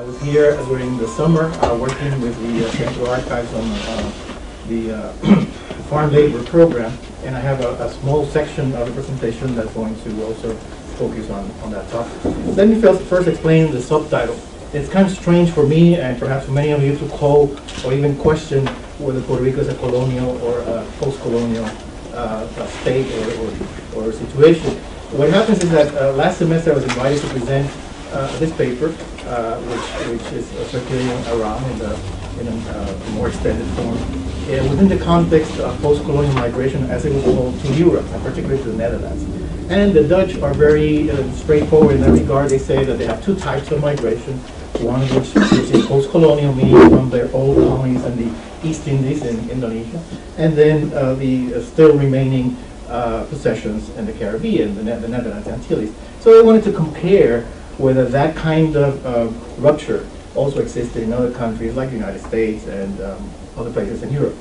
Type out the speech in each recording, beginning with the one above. I was here during the summer working with the Central Archives on the farm labor program, and I have a small section of the presentation that's going to also focus on that topic. Let me first explain the subtitle. It's kind of strange for me and perhaps for many of you to call or even question whether Puerto Rico is a colonial or a post-colonial state or situation. What happens is that last semester I was invited to present this paper, which is circulating around in a more extended form, within the context of post-colonial migration, as it was called, to Europe, and particularly to the Netherlands. And the Dutch are very straightforward in that regard. They say that they have two types of migration, one of which is post-colonial, meaning from their old colonies and the East Indies in Indonesia, and then the still remaining possessions in the Caribbean, the Netherlands, Antilles. So they wanted to compare whether that kind of rupture also existed in other countries like the United States and other places in Europe.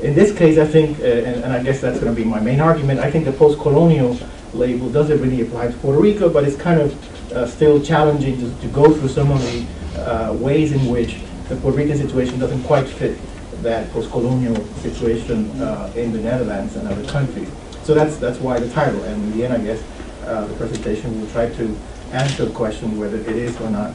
In this case, I think, and I guess that's going to be my main argument, I think the post-colonial label doesn't really apply to Puerto Rico, but it's kind of still challenging to go through some of the ways in which the Puerto Rican situation doesn't quite fit that post-colonial situation in the Netherlands and other countries. So that's why the title, and in the end, I guess, the presentation will try to answer the question whether it is or not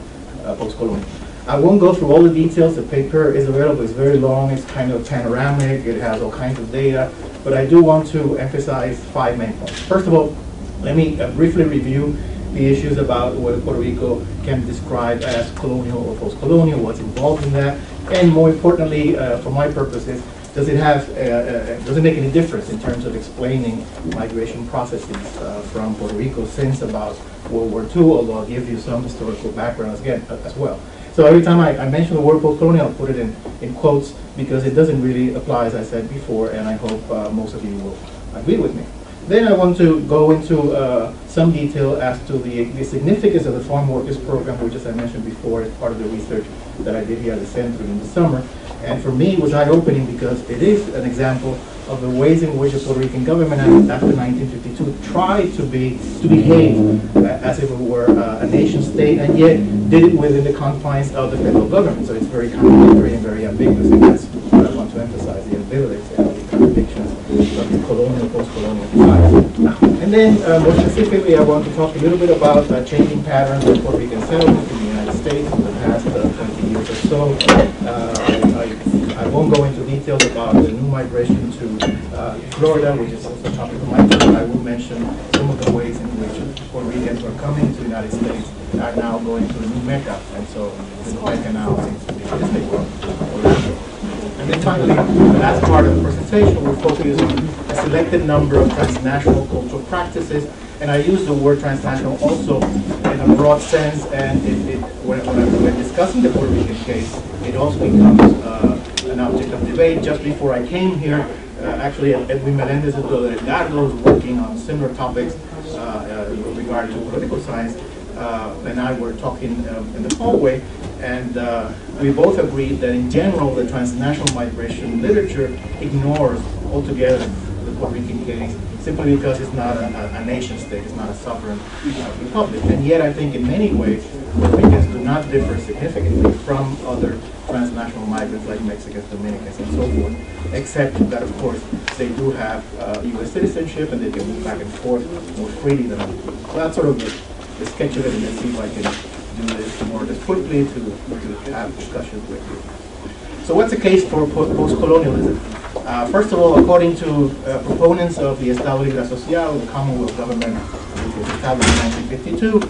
post-colonial. I won't go through all the details. The paper is available. It's very long. It's kind of panoramic. It has all kinds of data. But I do want to emphasize five main points. First of all, let me briefly review the issues about whether Puerto Rico can be described as colonial or post-colonial, what's involved in that, and more importantly, for my purposes, does it have? Does it make any difference in terms of explaining migration processes from Puerto Rico since about World War II? Although I'll give you some historical background again as well. So every time I mention the word post-colonial, I'll put it in quotes because it doesn't really apply, as I said before, and I hope most of you will agree with me. Then I want to go into some detail as to the significance of the Farm Workers Program, which, as I mentioned before, is part of the research that I did here at the center in the summer. And for me, it was eye-opening because it is an example of the ways in which the Puerto Rican government after 1952 tried to behave as if it were a nation state, and yet did it within the confines of the federal government. So it's very contradictory and very ambiguous, and that's what I want to emphasize, the ambivalence and the contradictions of the colonial, post-colonial side. And then, more specifically, I want to talk a little bit about changing patterns of Puerto Rican settlement in the United States in the past 20 years or so. I won't go into details about the new migration to Florida, which is also a topic of my book. I will mention some of the ways in which Puerto Ricans who are coming to the United States are now going to the new Mecca, and so the new Mecca now seems to be the Disney World. And then finally, the last part of the presentation, we'll focus on a selected number of transnational cultural practices, and I use the word transnational also in a broad sense, and when discussing the Puerto Rican case, it also becomes an object of debate. Just before I came here, actually Edwin Melendez and Eduardo was working on similar topics regarding political science, and I were talking in the hallway, and we both agreed that in general the transnational migration literature ignores altogether the Puerto Rican case, simply because it's not a nation state, it's not a sovereign republic. And yet I think in many ways Puerto Ricans do not differ significantly from other transnational migrants like Mexicans, Dominicans, and so forth, except that of course they do have U.S. citizenship and they can move back and forth more freely than others. So that's sort of the sketch of it, and let's see if I can do this more quickly to have discussions with you. So what's the case for post-colonialism? First of all, according to proponents of the Estado Libre Asociado, the Commonwealth government which was established in 1952,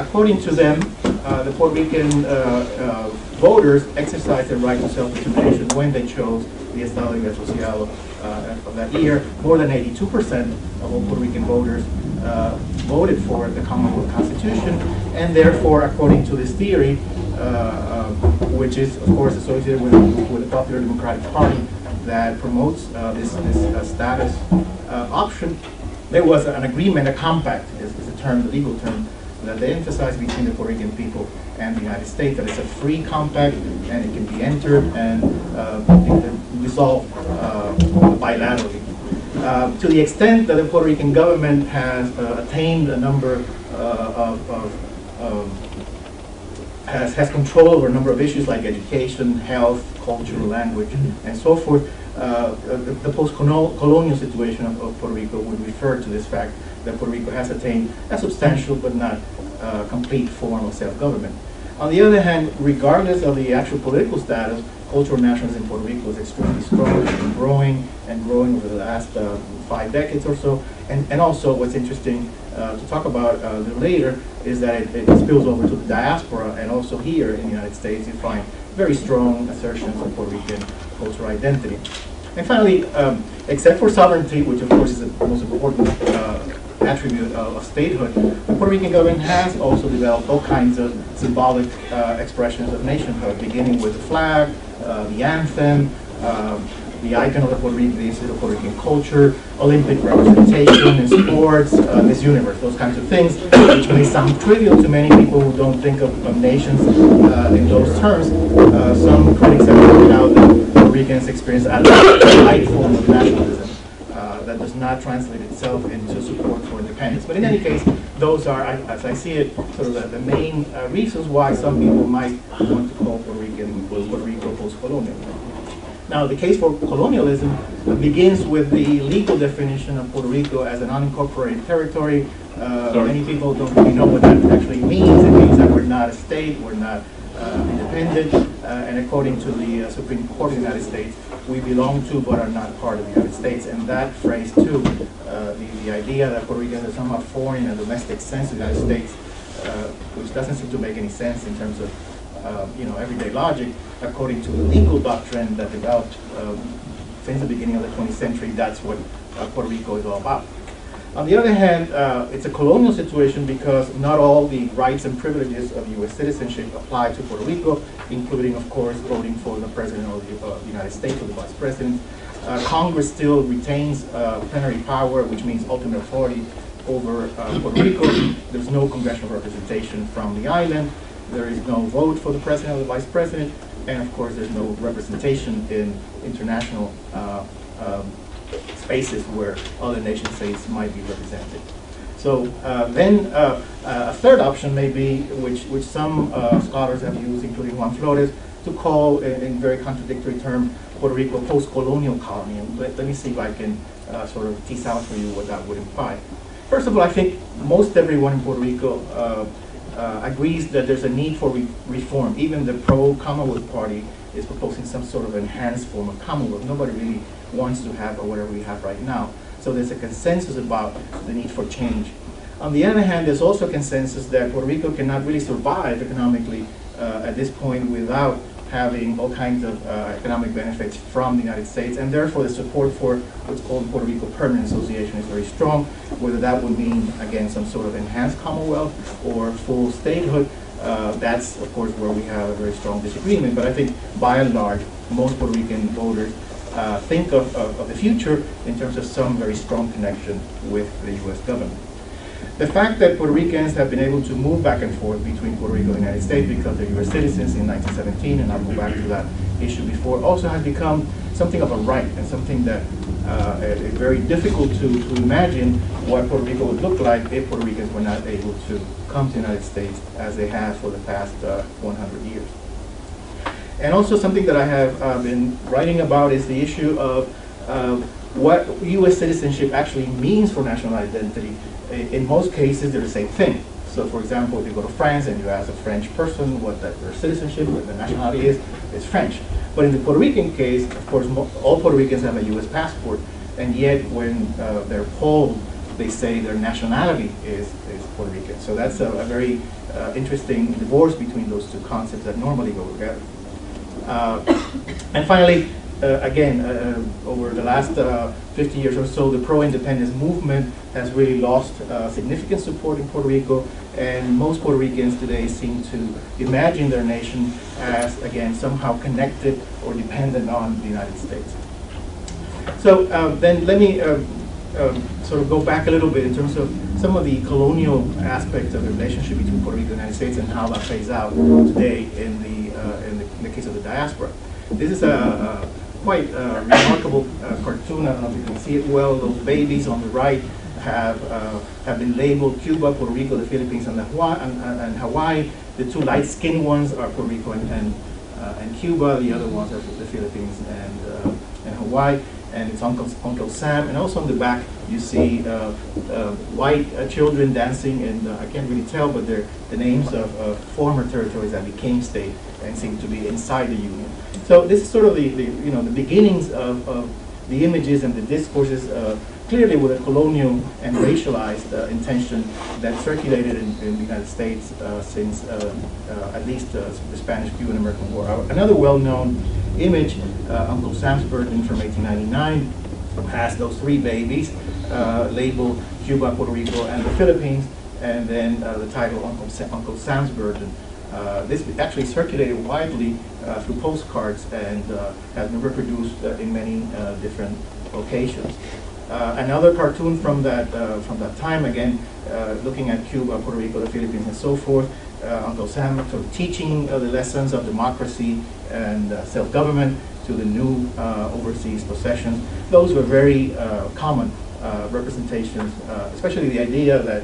according to them, the Puerto Rican voters exercised the right to self-determination when they chose the Estado Libre Asociado of that year. More than 82% of all Puerto Rican voters voted for the Commonwealth Constitution, and therefore, according to this theory, which is of course associated with the Popular Democratic Party that promotes this status option, there was an agreement, a compact is the term, the legal term, that they emphasize between the Puerto Rican people and the United States, that it's a free compact and it can be entered and dissolved bilaterally. To the extent that the Puerto Rican government has attained a number of has control over a number of issues like education, health, culture, language, and so forth. The post-colonial situation of Puerto Rico would refer to this fact that Puerto Rico has attained a substantial but not complete form of self-government. On the other hand, regardless of the actual political status, cultural nationalism in Puerto Rico is extremely strong and growing over the last 5 decades or so. And also what's interesting to talk about later is that it spills over to the diaspora, and also here in the United States you find very strong assertions of Puerto Rican cultural identity. And finally, except for sovereignty, which of course is the most important attribute of statehood, the Puerto Rican government has also developed all kinds of symbolic expressions of nationhood, beginning with the flag, the anthem, the icon of the Puerto Rican, the Institute of Puerto Rican Culture, Olympic representation in sports, Miss Universe, those kinds of things, which may sound trivial to many people who don't think of nations in those terms. Some critics have pointed out that Puerto Ricans experience a light form of nationalism that does not translate itself into support for independence. But in any case, those are, as I see it, sort of the main reasons why some people might want to call Puerto Rico post-colonial. Now, the case for colonialism begins with the legal definition of Puerto Rico as an unincorporated territory. Many people don't really know what that actually means. It means that we're not a state, we're not independent, and according to the Supreme Court of the United States, we belong to but are not part of the United States. And that phrase too, the idea that Puerto Ricans are somehow foreign in a domestic sense of the United States, which doesn't seem to make any sense in terms of everyday logic, according to the legal doctrine that developed since the beginning of the 20th century, that's what Puerto Rico is all about. On the other hand, it's a colonial situation because not all the rights and privileges of U.S. citizenship apply to Puerto Rico, including, of course, voting for the President of the United States or the Vice President. Congress still retains plenary power, which means ultimate authority over Puerto Rico. There's no congressional representation from the island. There is no vote for the President or the Vice President, and of course there's no representation in international spaces where other nation states might be represented. So then a third option may be, which some scholars have used, including Juan Flores, to call in very contradictory terms Puerto Rico post-colonial colony. And let me see if I can sort of tease out for you what that would imply. First of all, I think most everyone in Puerto Rico agrees that there's a need for reform. Even the pro-Commonwealth party is proposing some sort of enhanced form of Commonwealth. Nobody really wants to have whatever we have right now. So there's a consensus about the need for change. On the other hand, there's also a consensus that Puerto Rico cannot really survive economically at this point without having all kinds of economic benefits from the United States, and therefore the support for what's called the Puerto Rico Permanent Association is very strong, whether that would mean, again, some sort of enhanced Commonwealth or full statehood. That's, of course, where we have a very strong disagreement, but I think, by and large, most Puerto Rican voters think of the future in terms of some very strong connection with the U.S. government. The fact that Puerto Ricans have been able to move back and forth between Puerto Rico and the United States because they're U.S. citizens in 1917, and I'll go back to that issue before, also has become something of a right and something that is very difficult to imagine what Puerto Rico would look like if Puerto Ricans were not able to come to the United States as they have for the past 100 years. And also something that I have been writing about is the issue of what U.S. citizenship actually means for national identity. In most cases, they're the same thing. So, for example, if you go to France and you ask a French person what their citizenship, what their nationality is, it's French. But in the Puerto Rican case, of course, all Puerto Ricans have a U.S. passport, and yet when they're polled, they say their nationality is Puerto Rican. So that's a very interesting divorce between those two concepts that normally go together. And finally, over the last 50 years or so, the pro-independence movement has really lost significant support in Puerto Rico, and most Puerto Ricans today seem to imagine their nation as, again, somehow connected or dependent on the United States. So then let me sort of go back a little bit in terms of some of the colonial aspects of the relationship between Puerto Rico and the United States and how that plays out today in the case of the diaspora. This is a quite remarkable cartoon. I don't know if you can see it well. Those babies on the right have been labeled Cuba, Puerto Rico, the Philippines, and Hawaii. The two light-skinned ones are Puerto Rico and Cuba. The other ones are the Philippines and Hawaii. And it's Uncle Sam. And also on the back, you see white children dancing, and I can't really tell, but they're the names of former territories that became state and seem to be inside the Union. So this is sort of the beginnings of the images and the discourses, clearly with a colonial and racialized intention that circulated in the United States since at least the Spanish-Cuban-American War. Another well-known image, Uncle Sam's Burden from 1899, has those three babies labeled Cuba, Puerto Rico, and the Philippines, and then the title Uncle Sam's Burden. This actually circulated widely through postcards and has been reproduced in many different locations. Another cartoon from that time, again looking at Cuba, Puerto Rico, the Philippines, and so forth. Uncle Sam sort of teaching the lessons of democracy and self-government to the new overseas possessions. Those were very common representations, especially the idea that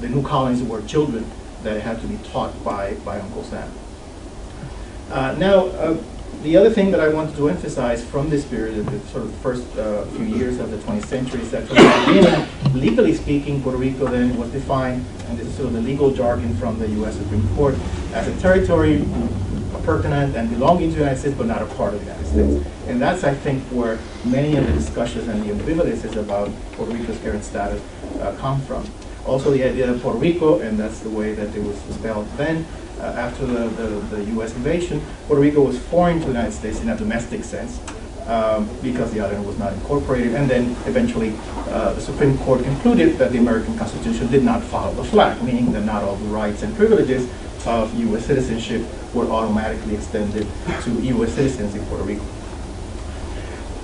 the new colonies were children that had to be taught by Uncle Sam. The other thing that I wanted to emphasize from this period, the sort of first few years of the 20th century, is that from the beginning, legally speaking, Puerto Rico then was defined, and this is sort of the legal jargon from the U.S. Supreme Court, as a territory pertinent and belonging to the United States, but not a part of the United States. And that's, I think, where many of the discussions and the ambivalences about Puerto Rico's current status come from. Also, the idea of Puerto Rico, and that's the way that it was spelled then, after the U.S. invasion, Puerto Rico was foreign to the United States in a domestic sense because the island was not incorporated. And then eventually the Supreme Court concluded that the American Constitution did not follow the flag, meaning that not all the rights and privileges of U.S. citizenship were automatically extended to U.S. citizens in Puerto Rico.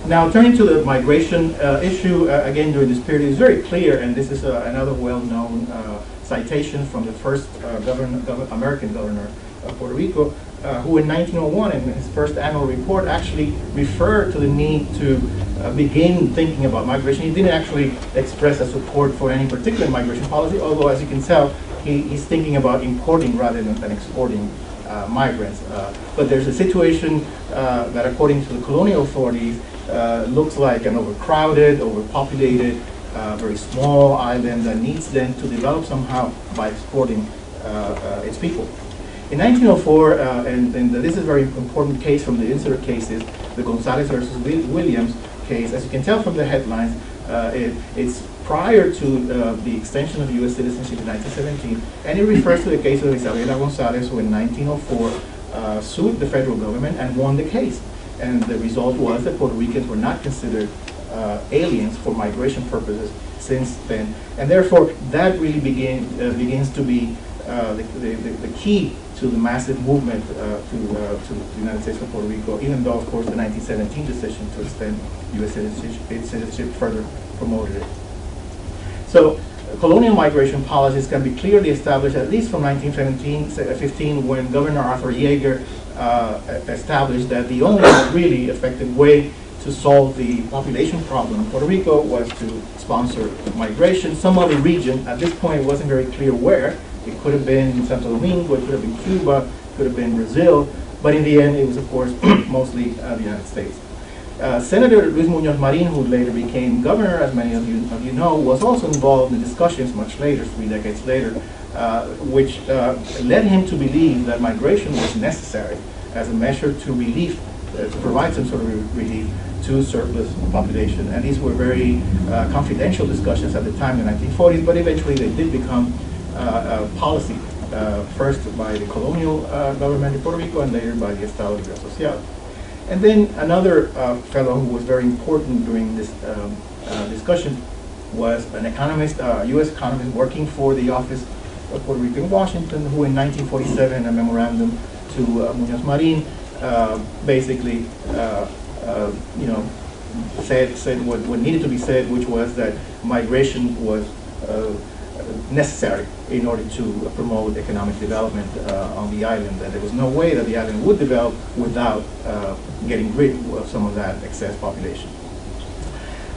Now, turning to the migration issue, again, during this period, it's very clear, and this is another well-known citation from the first American governor of Puerto Rico, who in 1901, in his first annual report, actually referred to the need to begin thinking about migration. He didn't actually express a support for any particular migration policy, although, as you can tell, he's thinking about importing rather than exporting migrants. But there's a situation that, according to the colonial authorities, looks like an overcrowded, overpopulated, very small island that needs then to develop somehow by exporting its people. In 1904, and this is a very important case from the insular cases, the Gonzalez versus Williams case, as you can tell from the headlines, it's prior to the extension of U.S. citizenship in 1917, and it refers to the case of Isabella Gonzalez, who in 1904 sued the federal government and won the case. And the result was that Puerto Ricans were not considered aliens for migration purposes since then, and therefore that really begins to be the key to the massive movement to the United States from Puerto Rico, even though of course the 1917 decision to extend U.S. citizenship further promoted it. So colonial migration policies can be clearly established at least from 1915 when Governor Arthur Yeager established that the only really effective way to solve the population problem in Puerto Rico was to sponsor migration. Some other region, at this point it wasn't very clear where. It could have been Santo Domingo, it could have been Cuba, it could have been Brazil, but in the end it was of course mostly the United States. Senator Luis Muñoz Marín, who later became governor, as many of you know, was also involved in discussions much later, 3 decades later, which led him to believe that migration was necessary as a measure to relief, to provide some sort of relief to surplus population. And these were very confidential discussions at the time in the 1940s, but eventually they did become a policy, first by the colonial government in Puerto Rico and later by the Estado Libre Asociado. And then another fellow who was very important during this discussion was an economist, U.S. economist working for the Office of Puerto Rico in Washington, who in 1947, in a memorandum to Muñoz Marín, basically said what needed to be said, which was that migration was necessary in order to promote economic development on the island, that there was no way that the island would develop without getting rid of some of that excess population.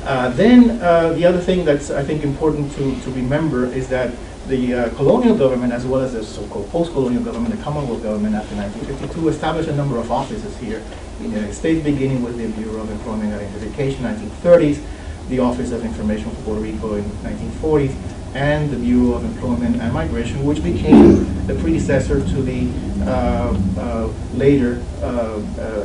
Then the other thing that's, I think, important to remember is that the colonial government, as well as the so-called post-colonial government, the Commonwealth government after 1952, established a number of offices here in the United States, beginning with the Bureau of Employment Identification, 1930s, the Office of Information for Puerto Rico in 1940s, and the Bureau of Employment and Migration, which became the predecessor to the later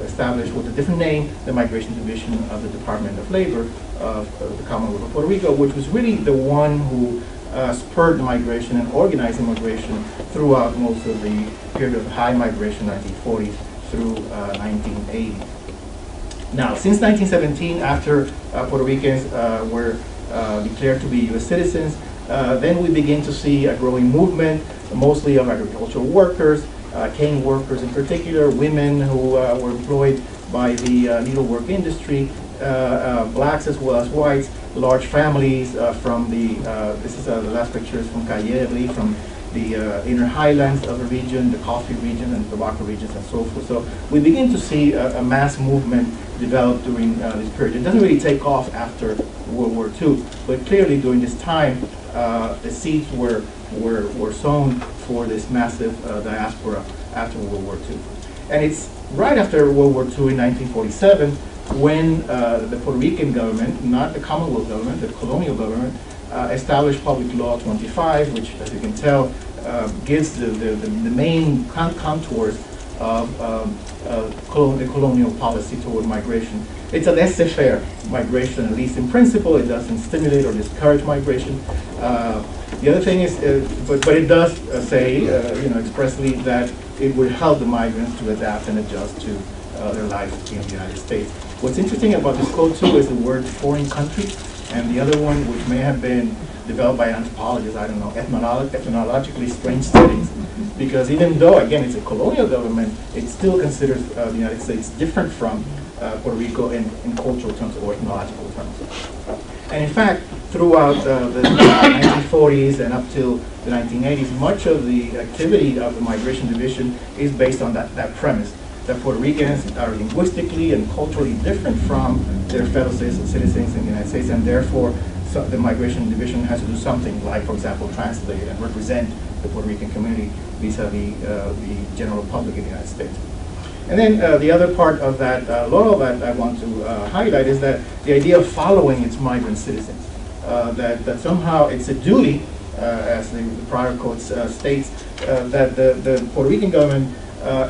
established with a different name, the Migration Division of the Department of Labor of the Commonwealth of Puerto Rico, which was really the one who spurred migration and organized immigration throughout most of the period of high migration, 1940s through 1980. Now, since 1917, after Puerto Ricans were declared to be U.S. citizens, then we begin to see a growing movement, mostly of agricultural workers, cane workers in particular, women who were employed by the needlework industry, blacks as well as whites, large families from the, this is the last picture is from Cayeli, from the inner highlands of the region, the coffee region and tobacco regions and so forth. So we begin to see a mass movement developed during this period. It doesn't really take off after World War II, but clearly during this time, the seeds were sown for this massive diaspora after World War II. And it's right after World War II in 1947 when the Puerto Rican government, not the Commonwealth government, the colonial government, established Public Law 25, which, as you can tell, gives the main contours of the colonial policy toward migration. It's a laissez-faire migration, at least in principle. It doesn't stimulate or discourage migration. The other thing is, but it does say, you know, expressly that it would help the migrants to adapt and adjust to their life in the United States. What's interesting about this code too is the word "foreign country," and the other one, which may have been developed by anthropologists, I don't know, ethnologically strange studies, because even though, again, it's a colonial government, it still considers the United States different from Puerto Rico in cultural terms or ethnological terms. And in fact, throughout the 1940s and up till the 1980s, much of the activity of the Migration Division is based on that premise, that Puerto Ricans are linguistically and culturally different from their fellow citizens in the United States, and therefore so the Migration Division has to do something like, for example, translate and represent the Puerto Rican community vis-a-vis the general public in the United States. And then the other part of that law that I want to highlight is that the idea of following its migrant citizens, that somehow it's a duty, as the prior code states, that the Puerto Rican government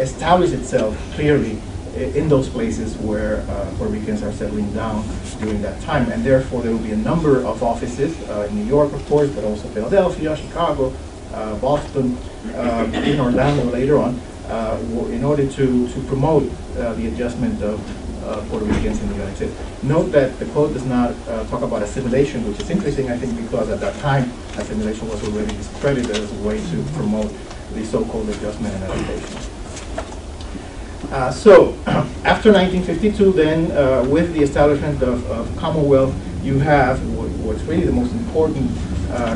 establish itself clearly in those places where Puerto Ricans are settling down during that time. And therefore, there will be a number of offices in New York, of course, but also Philadelphia, Chicago, Boston, in Orlando later on, in order to promote the adjustment of Puerto Ricans in the United States. Note that the code does not talk about assimilation, which is interesting, I think, because at that time, assimilation was already discredited as a way to promote the so-called adjustment and adaptation. So, after 1952, then, with the establishment of Commonwealth, you have what's really the most important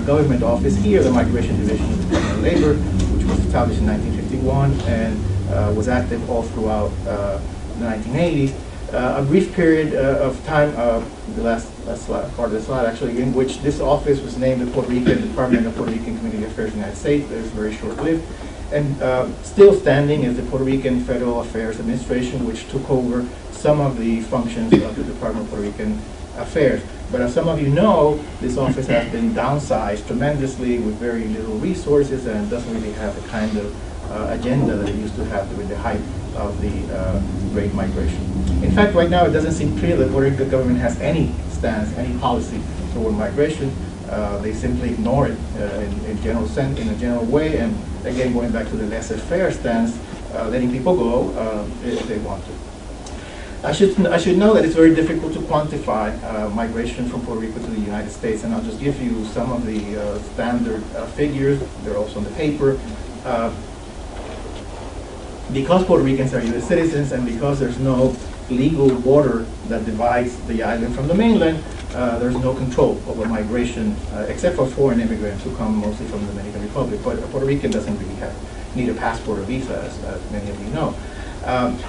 government office here, the Migration Division of the Department of Labor, which was established in 1951 and was active all throughout the 1980s. A brief period of time, the last slide, part of the slide actually, in which this office was named the Puerto Rican Department of Puerto Rican Community Affairs in the United States, but it was very short-lived. And still standing is the Puerto Rican Federal Affairs Administration, which took over some of the functions of the Department of Puerto Rican Affairs. But as some of you know, this office has been downsized tremendously with very little resources, and doesn't really have the kind of agenda that it used to have during the height of the Great Migration. In fact, right now it doesn't seem clear that the Puerto Rican government has any stance, any policy toward migration. They simply ignore it in a general way, and again going back to the laissez-faire stance, letting people go if they want to. I should know that it's very difficult to quantify migration from Puerto Rico to the United States, and I'll just give you some of the standard figures. They're also on the paper. Because Puerto Ricans are U.S. citizens, and because there's no legal border that divides the island from the mainland, there's no control over migration, except for foreign immigrants who come mostly from the Dominican Republic. But a Puerto Rican doesn't really need a passport or visa, as many of you know.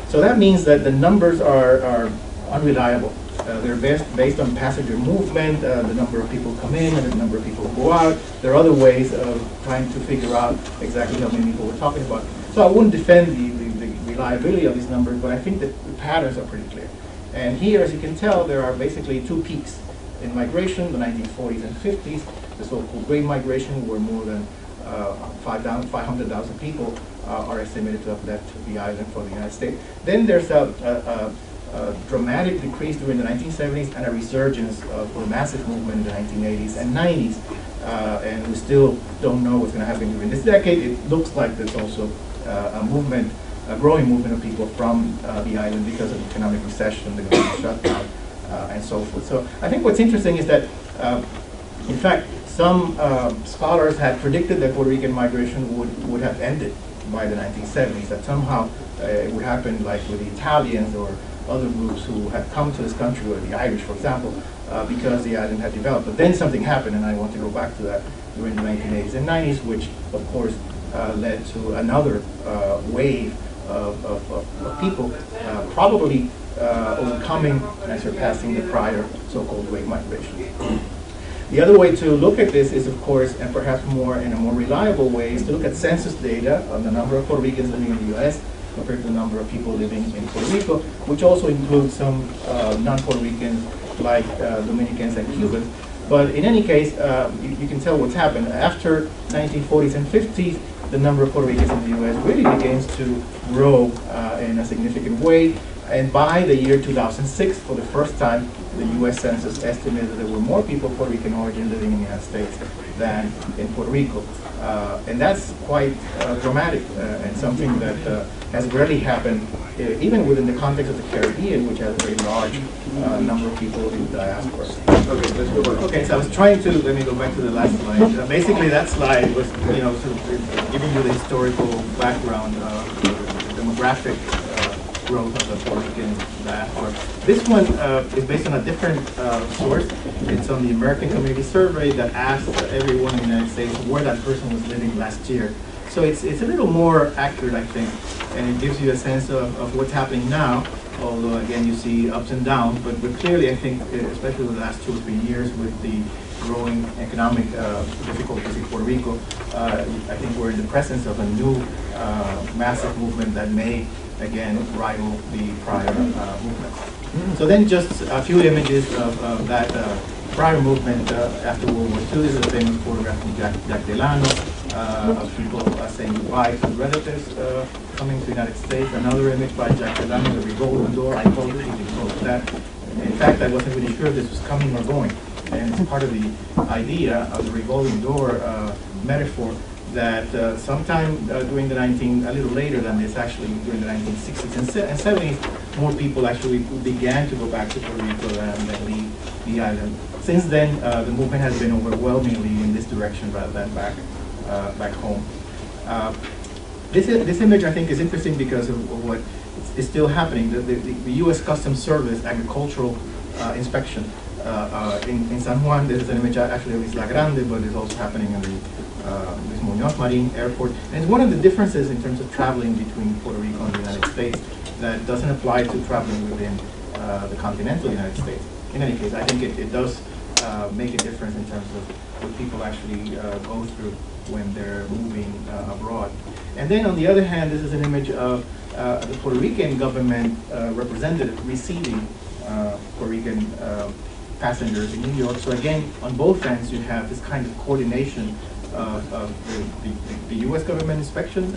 So that means that the numbers are unreliable. They're based on passenger movement, the number of people come in and the number of people go out. There are other ways of trying to figure out exactly how many people we're talking about. So I wouldn't defend the reliability of these numbers, but I think that the patterns are pretty clear. And here, as you can tell, there are basically two peaks in migration, the 1940s and 50s, the so-called Great Migration, where more than 500,000 people are estimated to have left the island for the United States. Then there's a dramatic decrease during the 1970s and a resurgence for a massive movement in the 1980s and 90s. And we still don't know what's going to happen during this decade. It looks like there's also a movement, a growing movement of people from the island because of the economic recession, the government shutdown, and so forth. So I think what's interesting is that, in fact, some scholars had predicted that Puerto Rican migration would have ended by the 1970s, that somehow it would happen like with the Italians or other groups who had come to this country, or the Irish, for example, because the island had developed. But then something happened, and I want to go back to that during the 1980s and 90s, which, of course, led to another wave of people, probably overcoming and surpassing the prior so-called Great Migration. The other way to look at this is, of course, and perhaps more in a more reliable way, is to look at census data on the number of Puerto Ricans living in the U.S. compared to the number of people living in Puerto Rico, which also includes some non-Puerto Ricans like Dominicans and Cubans. But in any case, you can tell what's happened. After 1940s and 50s, the number of Puerto Ricans in the U.S. really begins to grow in a significant way. And by the year 2006, for the first time, the U.S. Census estimated there were more people of Puerto Rican origin living in the United States than in Puerto Rico. And that's quite dramatic and something that has rarely happened, even within the context of the Caribbean, which has a very large number of people in diaspora. Okay, let's go back. Okay, so I was trying to, let me go back to the last slide. Basically, that slide was, you know, sort of giving you the historical background, the demographic growth of the Puerto Rican diaspora. This one is based on a different source. It's on the American Community Survey that asked everyone in the United States where that person was living last year. So it's a little more accurate, I think, and it gives you a sense of what's happening now, although again you see ups and downs, but clearly I think, especially the last 2 or 3 years with the growing economic difficulties in Puerto Rico, I think we're in the presence of a new massive movement that may again rival the prior movement. So then just a few images of that prior movement after World War II. This is a famous photograph from Jack Delano of people saying goodbye to relatives coming to the United States. Another image by Jack Delano, the revolving door. I called it, he called it that. In fact, I wasn't really sure if this was coming or going. And it's part of the idea of the revolving door metaphor that sometime during the a little later than this, actually during the 1960s and 70s, more people actually began to go back to Puerto Rico and leave the island. Since then, the movement has been overwhelmingly in this direction rather than back home. This image, I think, is interesting because of what is still happening. The U.S. Customs Service agricultural inspection in San Juan. This is an image actually of Isla Grande, but it's also happening in the Luis Muñoz Marín airport. And it's one of the differences in terms of traveling between Puerto Rico and the United States that doesn't apply to traveling within the continental United States. In any case, I think it does make a difference in terms of what people actually go through when they're moving abroad. And then on the other hand, this is an image of the Puerto Rican government representative receiving Puerto Rican passengers in New York. So again, on both ends, you have this kind of coordination of the U.S. government inspection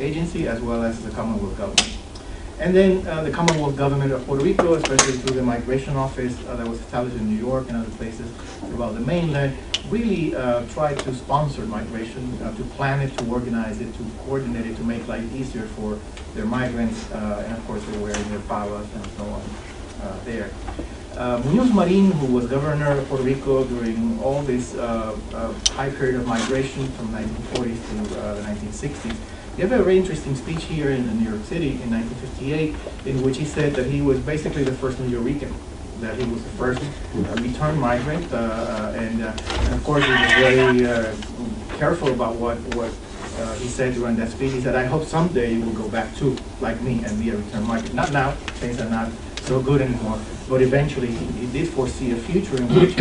agency as well as the Commonwealth government. And then the Commonwealth government of Puerto Rico, especially through the migration office that was established in New York and other places throughout the mainland, really tried to sponsor migration, to plan it, to organize it, to coordinate it, to make life easier for their migrants. And of course, they were in their powers and so on there. Muñoz Marín, who was governor of Puerto Rico during all this high period of migration from the 1940s to the 1960s, gave a very interesting speech here in New York City in 1958, in which he said that he was basically the first New Yorican, that he was the first returned migrant, and of course he was very careful about what he said during that speech. He said, "I hope someday you will go back too, like me, and be a returned migrant. Not now, things are not so good anymore. But eventually, he did foresee a future in which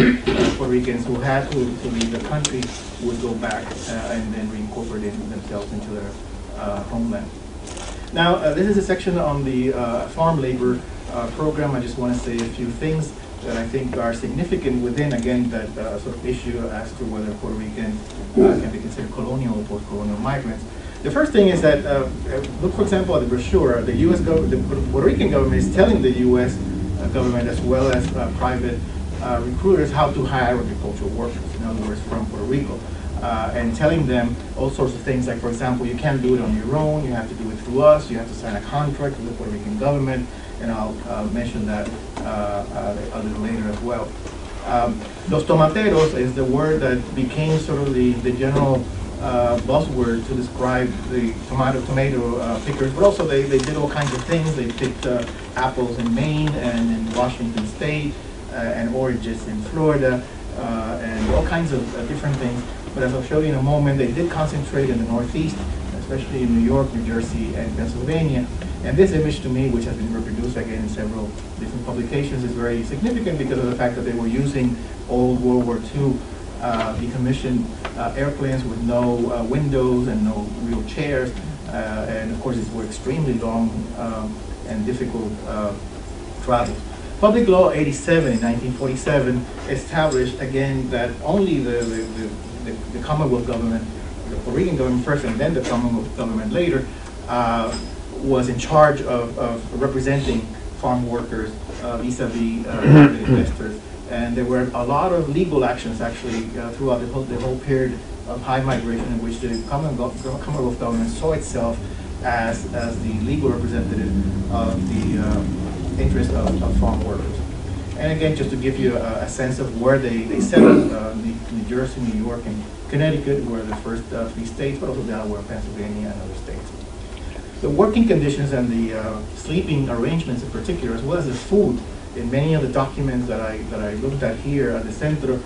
Puerto Ricans who had to leave the country would go back and then reincorporate themselves into their homeland. Now, this is a section on the farm labor program. I just want to say a few things that I think are significant within, again, that sort of issue as to whether Puerto Ricans can be considered colonial or post-colonial migrants. The first thing is that, look, for example, at the brochure, the U.S. government, the Puerto Rican government is telling the U.S. government as well as private recruiters how to hire agricultural workers, in other words, from Puerto Rico, and telling them all sorts of things like, for example, you can't do it on your own, you have to do it through us, you have to sign a contract with the Puerto Rican government, and I'll mention that a little later as well. Los tomateros is the word that became sort of the general buzzword to describe the tomato pickers, but also they did all kinds of things. They picked apples in Maine and in Washington State and oranges in Florida and all kinds of different things. But as I'll show you in a moment, they did concentrate in the Northeast, especially in New York, New Jersey, and Pennsylvania. And this image to me, which has been reproduced again in several different publications, is very significant because of the fact that they were using old World War II decommissioned airplanes with no windows and no real chairs, and of course these were extremely long and difficult travels. Public Law 87 in 1947 established again that only the Commonwealth government, the Puerto Rican government first and then the Commonwealth government later, was in charge of representing farm workers vis-a-vis the investors. And there were a lot of legal actions actually throughout the whole period of high migration in which the Commonwealth government saw itself as the legal representative of the interest of farm workers. And again, just to give you a sense of where they settled, New Jersey, New York, and Connecticut were the first three states, but also Delaware, Pennsylvania, and other states. The working conditions and the sleeping arrangements in particular, as well as the food, in many of the documents that I looked at here at the center,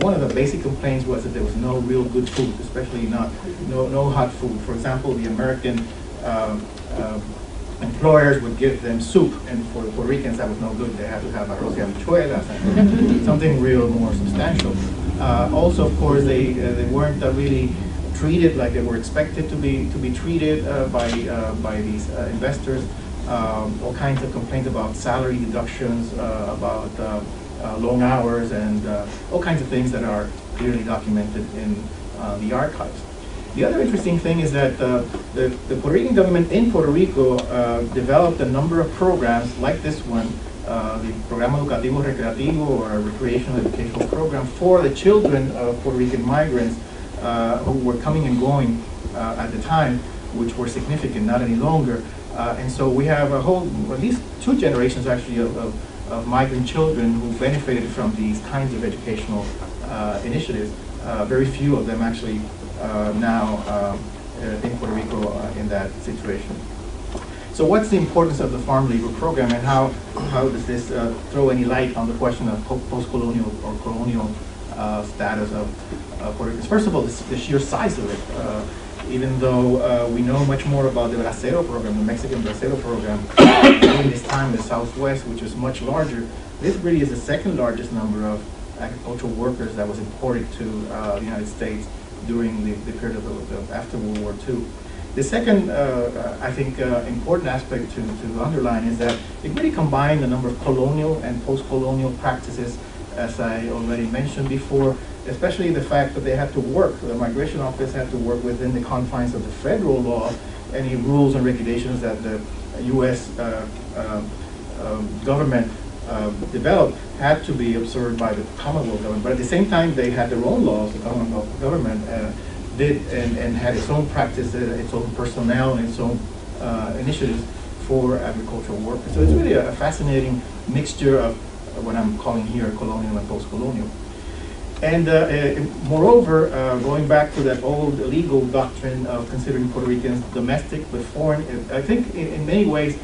one of the basic complaints was that there was no real good food, especially no hot food. For example, the American employers would give them soup, and for the Puerto Ricans that was no good. They had to have arroz y habichuelas and something real more substantial. Also, of course, they weren't really treated like they were expected to be treated by these investors. All kinds of complaints about salary deductions, about long hours, and all kinds of things that are clearly documented in the archives. The other interesting thing is that the Puerto Rican government in Puerto Rico developed a number of programs like this one, the Programa Educativo Recreativo, or a recreational educational program for the children of Puerto Rican migrants who were coming and going at the time, which were significant, not any longer. And so we have a whole, at least two generations actually of migrant children who benefited from these kinds of educational initiatives. Very few of them actually now in Puerto Rico in that situation. So what's the importance of the farm labor program, and how does this throw any light on the question of post-colonial or colonial status of Puerto Ricans? First of all, the sheer size of it. Even though we know much more about the Bracero program, the Mexican Bracero program, during this time in the Southwest, which was much larger, this really is the second largest number of agricultural workers that was imported to the United States during the period of after World War II. The second, I think, important aspect to underline is that it really combined a number of colonial and post-colonial practices, as I already mentioned before, especially the fact that they had to work, the migration office had to work within the confines of the federal law, any rules and regulations that the U.S. Government developed had to be observed by the Commonwealth government. But at the same time, they had their own laws, the Commonwealth government did, and had its own practices, its own personnel, and its own initiatives for agricultural workers. So it's really a fascinating mixture of what I'm calling here colonial and post-colonial. And moreover, going back to that old legal doctrine of considering Puerto Ricans domestic but foreign, I think in many ways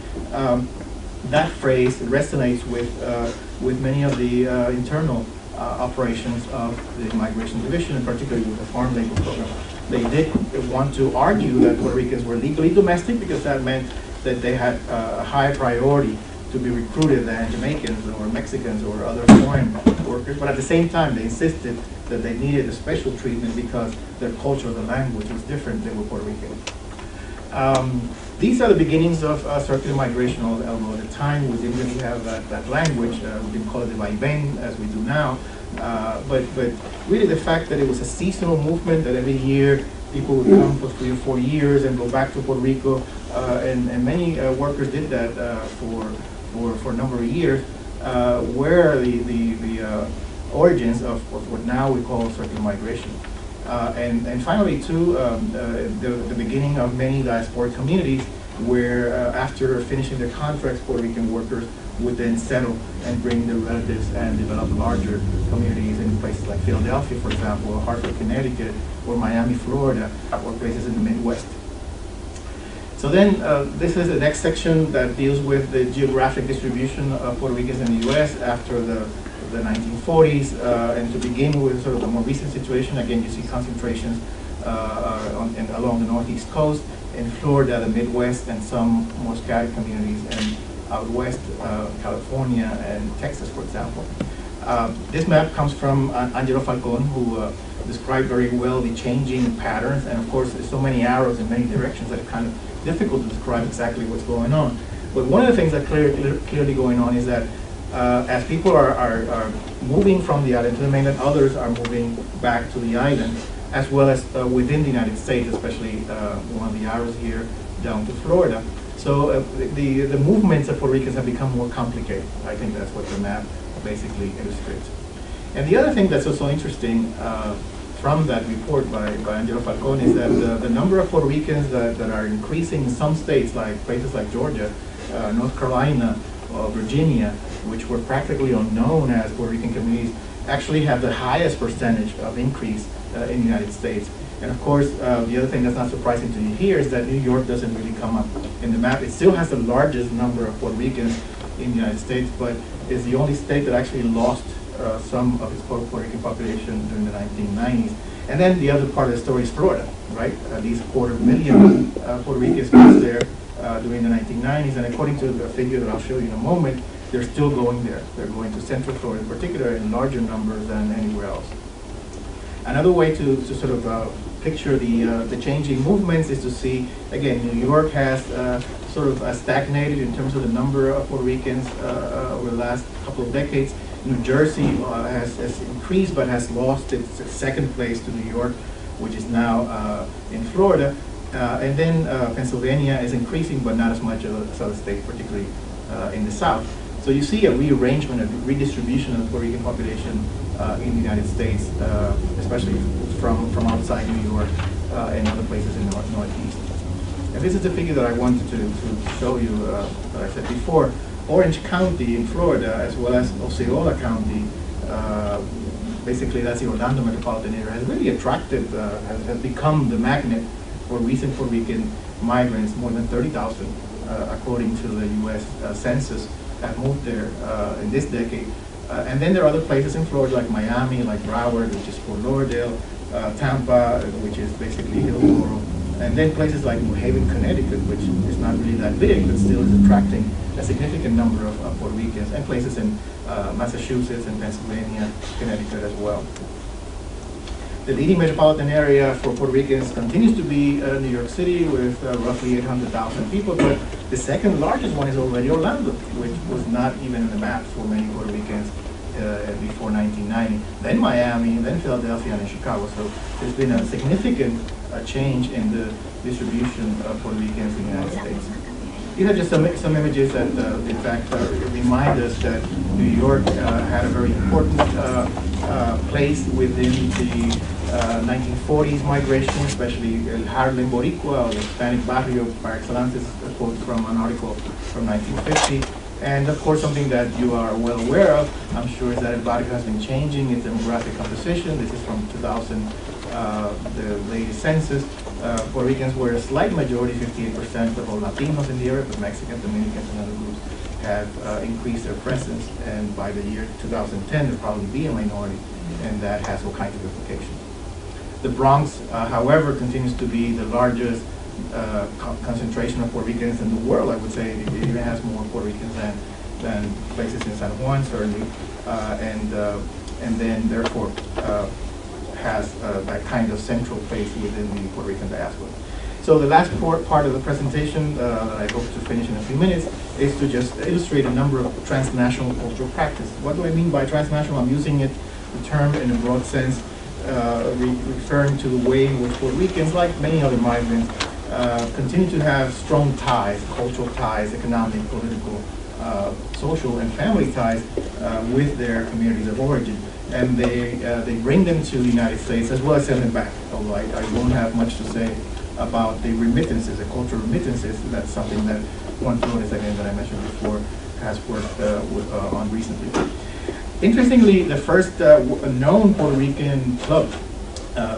that phrase resonates with many of the internal operations of the Migration Division, and particularly with the Farm Labor Program. They did want to argue that Puerto Ricans were legally domestic because that meant that they had a high priority to be recruited than Jamaicans or Mexicans or other foreign workers. But at the same time, they insisted that they needed a special treatment because their culture, the language was different. They were Puerto Rican. These are the beginnings of circular migration, although at the time we didn't really have that language. We didn't call it the vaivén as we do now. But really the fact that it was a seasonal movement, that every year people would come for 3 or 4 years and go back to Puerto Rico, and many workers did that for a number of years, were the origins of what now we call circular migration. And finally, too, the beginning of many diasporic communities where, after finishing their contracts, Puerto Rican workers would then settle and bring their relatives and develop larger communities in places like Philadelphia, for example, or Hartford, Connecticut, or Miami, Florida, or places in the Midwest. So then this is the next section that deals with the geographic distribution of Puerto Ricans in the U.S. after the 1940s, and to begin with sort of the more recent situation. Again, you see concentrations along the northeast coast, in Florida, the Midwest, and some more scattered communities, and out west, California and Texas, for example. This map comes from Angelo Falcón, who described very well the changing patterns, and of course there's so many arrows in many directions that it's kind of difficult to describe exactly what's going on. But one of the things that's clearly going on is that as people are moving from the island to the mainland, others are moving back to the island, as well as within the United States, especially one of the arrows here down to Florida. So the movements of Puerto Ricans have become more complicated. I think that's what the map basically illustrates. And the other thing that's also interesting from that report by Angelo Falcón is that the number of Puerto Ricans that are increasing in some states, like places like Georgia, North Carolina, Virginia, which were practically unknown as Puerto Rican communities, actually have the highest percentage of increase in the United States. And of course, the other thing that's not surprising to you here is that New York doesn't really come up in the map. It still has the largest number of Puerto Ricans in the United States, but is the only state that actually lost some of its Puerto Rican population during the 1990s. And then the other part of the story is Florida, right? At least 250,000 Puerto Ricans was there during the 1990s, and according to the figure that I'll show you in a moment, they're still going there. They're going to Central Florida in particular in larger numbers than anywhere else. Another way to sort of picture the changing movements is to see, again, New York has sort of stagnated in terms of the number of Puerto Ricans over the last couple of decades. New Jersey has increased but has lost its second place to New York, which is now in Florida. And then Pennsylvania is increasing but not as much as other states, particularly in the South. So you see a rearrangement, a redistribution of the Puerto Rican population in the United States, especially from outside New York and other places in the Northeast. And this is the figure that I wanted to show you that I said before. Orange County in Florida, as well as Osceola County, basically that's the Orlando metropolitan area, has really attracted, has become the magnet for recent Puerto Rican migrants. More than 30,000, according to the U.S. Census, have moved there in this decade. And then there are other places in Florida, like Miami, like Broward, which is Fort Lauderdale, Tampa, which is basically Hillsborough, and then places like New Haven, Connecticut, which is not really that big, but still is attracting a significant number of Puerto Ricans, and places in Massachusetts and Pennsylvania, Connecticut as well. The leading metropolitan area for Puerto Ricans continues to be New York City with roughly 800,000 people, but the second largest one is already Orlando, which was not even in the map for many Puerto Ricans before 1990. Then Miami, then Philadelphia, and then Chicago. So there's been a significant change in the distribution of Puerto Ricans in the United States. These are just some images that, in fact, remind us that New York had a very important place within the 1940s migration, especially El Harlem Boricua, or the Hispanic barrio par excellence, is a quote from an article from 1950. And of course, something that you are well aware of, I'm sure, is that El Barrio has been changing its demographic composition. This is from 2000, the latest census. Puerto Ricans were a slight majority, 58% of all Latinos in the area, but Mexicans, Dominicans, and other groups have increased their presence. And by the year 2010, they'll probably be a minority, and that has all kinds of implications. The Bronx, however, continues to be the largest concentration of Puerto Ricans in the world, I would say. It even has more Puerto Ricans than and places in San Juan, certainly, and then therefore has that kind of central place within the Puerto Rican diaspora. So the last part of the presentation that I hope to finish in a few minutes is to just illustrate a number of transnational cultural practices. What do I mean by transnational? I'm using it, the term, in a broad sense, referring to the way in which Puerto Ricans, like many other migrants, continue to have strong ties, cultural ties, economic, political, social, and family ties with their communities of origin. And they bring them to the United States as well as send them back, although I won't have much to say about the remittances, the cultural remittances. That's something that Juan Flores, again, that I mentioned before, has worked on recently. Interestingly, the first known Puerto Rican club,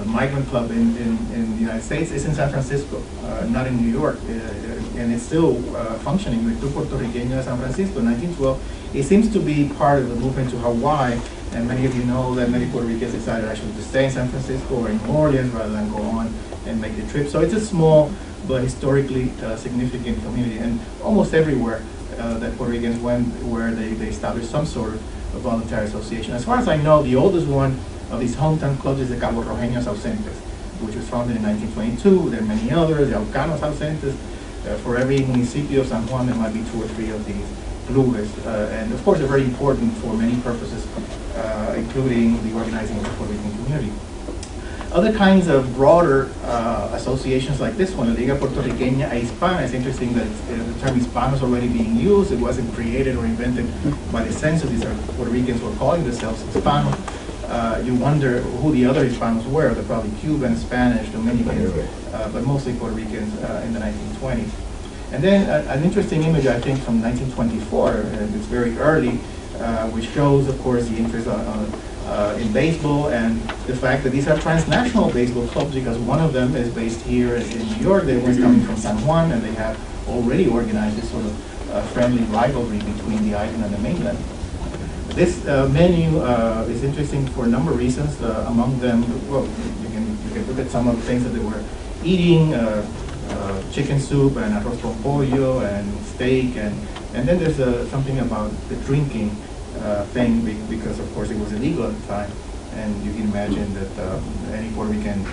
migrant club in the United States is in San Francisco, not in New York, and it's still functioning, Club Puertorriqueño de San Francisco, 1912. It seems to be part of the movement to Hawaii, and many of you know that many Puerto Ricans decided actually to stay in San Francisco or in New Orleans rather than go on and make the trip. So it's a small but historically significant community, and almost everywhere that Puerto Ricans went, where they established some sort of a voluntary association. As far as I know, the oldest one of these hometown clubs is the Cabo Rojeños Ausentes, which was founded in 1922. There are many others, the Araucanos Ausentes. For every municipio of San Juan, there might be 2 or 3 of these clubes. And of course, they're very important for many purposes, including the organizing of the Puerto Rican community. Other kinds of broader associations like this one, La Liga Puertorriqueña e Hispana. It's interesting that the term Hispano is already being used. It wasn't created or invented by the census. These are Puerto Ricans who are calling themselves Hispano. You wonder who the other Hispanos were. They're probably Cuban, Spanish, Dominicans, but mostly Puerto Ricans in the 1920s. And then an interesting image, I think, from 1924, and it's very early, which shows, of course, the interest in baseball and the fact that these are transnational baseball clubs, because one of them is based here in New York. They were coming from San Juan, and they have already organized this sort of friendly rivalry between the island and the mainland. This menu is interesting for a number of reasons. Among them, well, you can look at some of the things that they were eating, chicken soup and arroz con pollo and steak, and then there's something about the drinking thing, because of course it was illegal at the time, and you can imagine that any Puerto Rican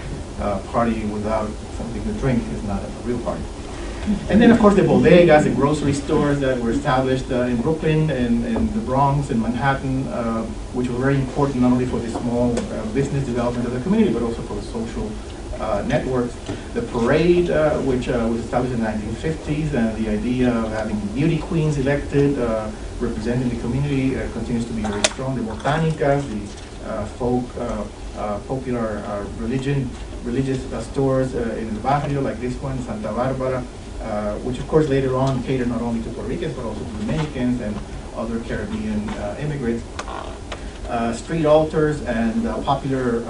party without something to drink is not a real party. And then of course the bodegas, the grocery stores that were established in Brooklyn, in the Bronx, in Manhattan, which were very important not only for the small business development of the community, but also for the social networks. The parade, which was established in the 1950s, and the idea of having beauty queens elected, representing the community, continues to be very strong. The botanicas, the folk, popular religious stores in the barrio, like this one, Santa Barbara, which of course later on catered not only to Puerto Ricans, but also to Dominicans and other Caribbean immigrants. Street altars and popular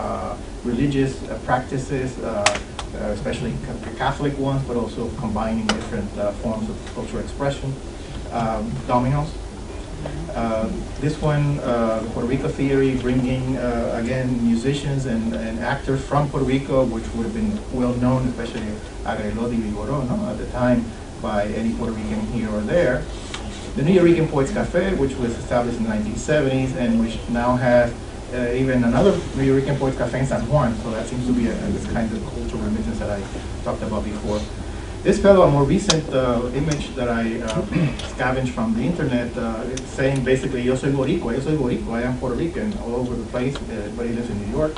religious practices, especially Catholic ones, but also combining different forms of cultural expression. Dominoes. This one, Puerto Rico Theory, bringing, again, musicians and actors from Puerto Rico, which would have been well known, especially Agrelot y Vigoró, no, at the time, by any Puerto Rican here or there. The New York Poets Café, which was established in the 1970s, and which now has even another New York Poets Café in San Juan, so that seems to be this kind of cultural remittance that I talked about before. This fellow, a more recent image that I scavenged from the internet, it's saying basically, yo soy Boricua, I am Puerto Rican, all over the place, but he lives in New York.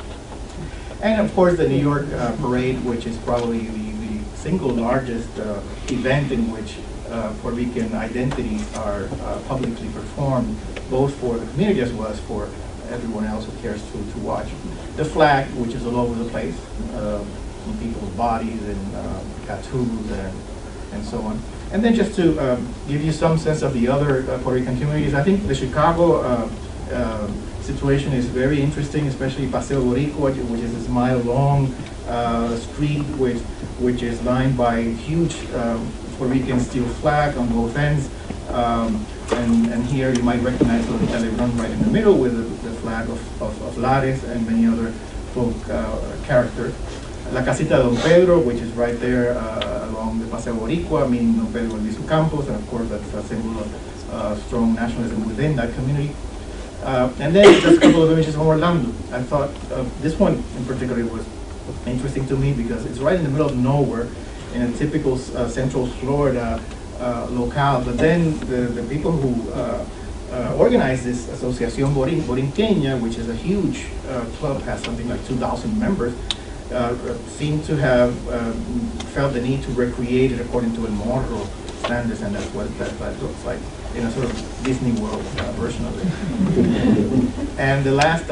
And of course, the New York parade, which is probably the single largest event in which Puerto Rican identities are publicly performed, both for the community as well as for everyone else who cares to watch. The flag, which is all over the place, in people's bodies and tattoos and so on. And then just to give you some sense of the other Puerto Rican communities, I think the Chicago situation is very interesting, especially Paseo Boricua, which is this mile-long street which is lined by huge Puerto Rican steel flag on both ends. And here you might recognize the Telebrón right in the middle with the flag of Lares and many other folk characters. La Casita de Don Pedro, which is right there along the Paseo Boricua, meaning Don Pedro and Luis Campos, and of course that's a symbol of strong nationalism within that community. And then just a couple of images from Orlando. I thought this one in particular was interesting to me because it's right in the middle of nowhere in a typical Central Florida locale, but then the people who organized this Asociación Borinqueña, which is a huge club, has something like 2,000 members, seem to have felt the need to recreate it according to El Morro standards, and that's what that looks like in a sort of Disney World version of it. And the last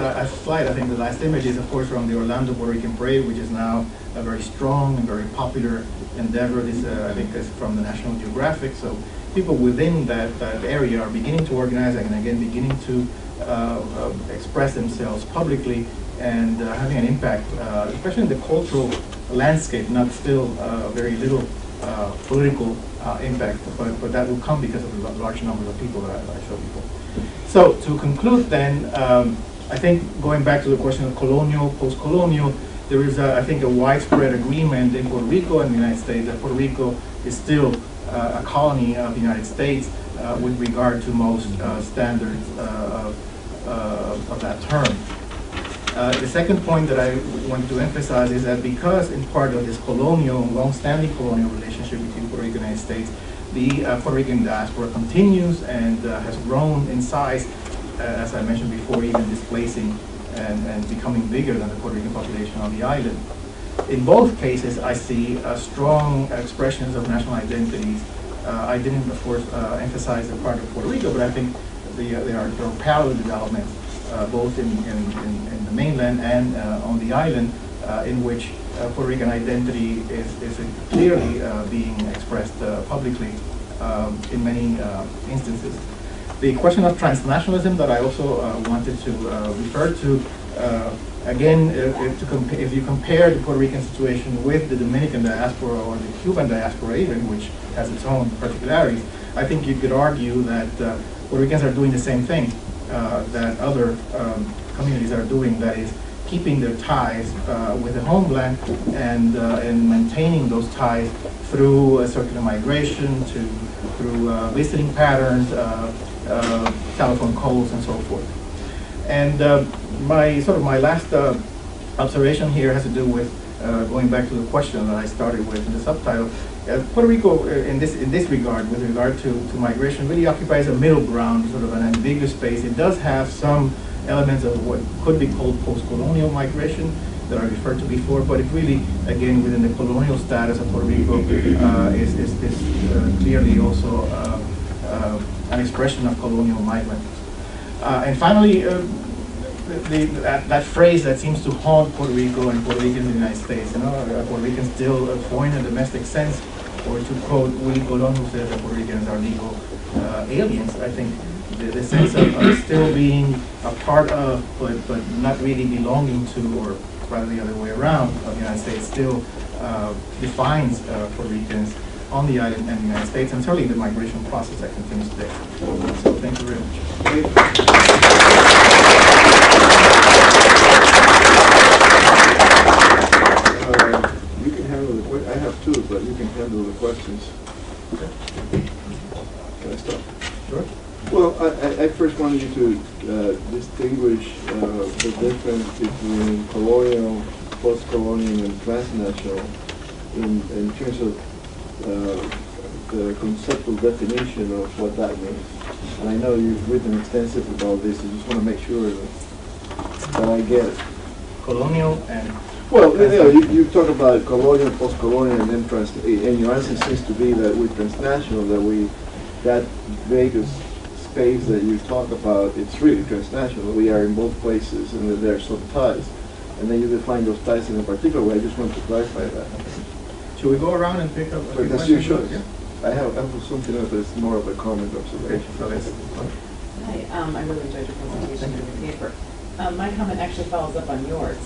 slide, I think the last image is, of course, from the Orlando Puerto Rican Parade, which is now a very strong and very popular endeavor. This, I think, is from the National Geographic. So people within that area are beginning to organize and, again, beginning to express themselves publicly and having an impact, especially in the cultural landscape, not still very little political impact, but that will come because of the large number of people that I showed before. So to conclude then, I think going back to the question of colonial, post-colonial, there is, I think, a widespread agreement in Puerto Rico and the United States that Puerto Rico is still a colony of the United States with regard to most standards of that term. The second point that I want to emphasize is that because in part of this colonial, long-standing colonial relationship between Puerto Rico and the United States, the Puerto Rican diaspora continues and has grown in size, as I mentioned before, even displacing and becoming bigger than the Puerto Rican population on the island. In both cases, I see strong expressions of national identities. I didn't, of course, emphasize the part of Puerto Rico, but I think there are parallel developments both in the mainland and on the island, in which Puerto Rican identity is clearly being expressed publicly in many instances. The question of transnationalism that I also wanted to refer to, again, if you compare the Puerto Rican situation with the Dominican diaspora or the Cuban diaspora even, which has its own particularities, I think you could argue that Puerto Ricans are doing the same thing that other communities are doing, that is, keeping their ties with the homeland and maintaining those ties through circular migration, through visiting patterns, telephone calls, and so forth. And my last observation here has to do with going back to the question that I started with in the subtitle. Puerto Rico, in this regard, with regard to migration, really occupies a middle ground, sort of an ambiguous space. It does have some elements of what could be called post-colonial migration that I referred to before, but it really, again, within the colonial status of Puerto Rico, is clearly also an expression of colonial migrants. And finally, that phrase that seems to haunt Puerto Rico and Puerto Ricans in the United States, you know, Puerto Ricans still foreign in a domestic sense, or to quote Uli Colon, who says that Puerto Ricans are legal aliens. I think the sense of still being a part of, but not really belonging to, or rather the other way around, of the United States still defines Puerto Ricans on the island and the United States, and certainly the migration process that continues today. So thank you very much. You can handle the, I have two, but you can handle the questions. Okay. Can I stop? Sure. Well, I first wanted you to distinguish the difference between colonial, post-colonial, and transnational in terms of the conceptual definition of what that means. And I know you've written extensively about this, I just want to make sure that I get it. Colonial and... Well, you know, you talk about colonial, post-colonial, and then and your answer seems to be that with transnational, that vaguest space that you talk about, it's really transnational. We are in both places, and that there are some ties. And then you define those ties in a particular way. I just want to clarify that. Should we go around and pick up a question? Sure. Yeah. I have something else that's more of a comment observation. Hi, I really enjoyed your presentation in the paper. My comment actually follows up on yours.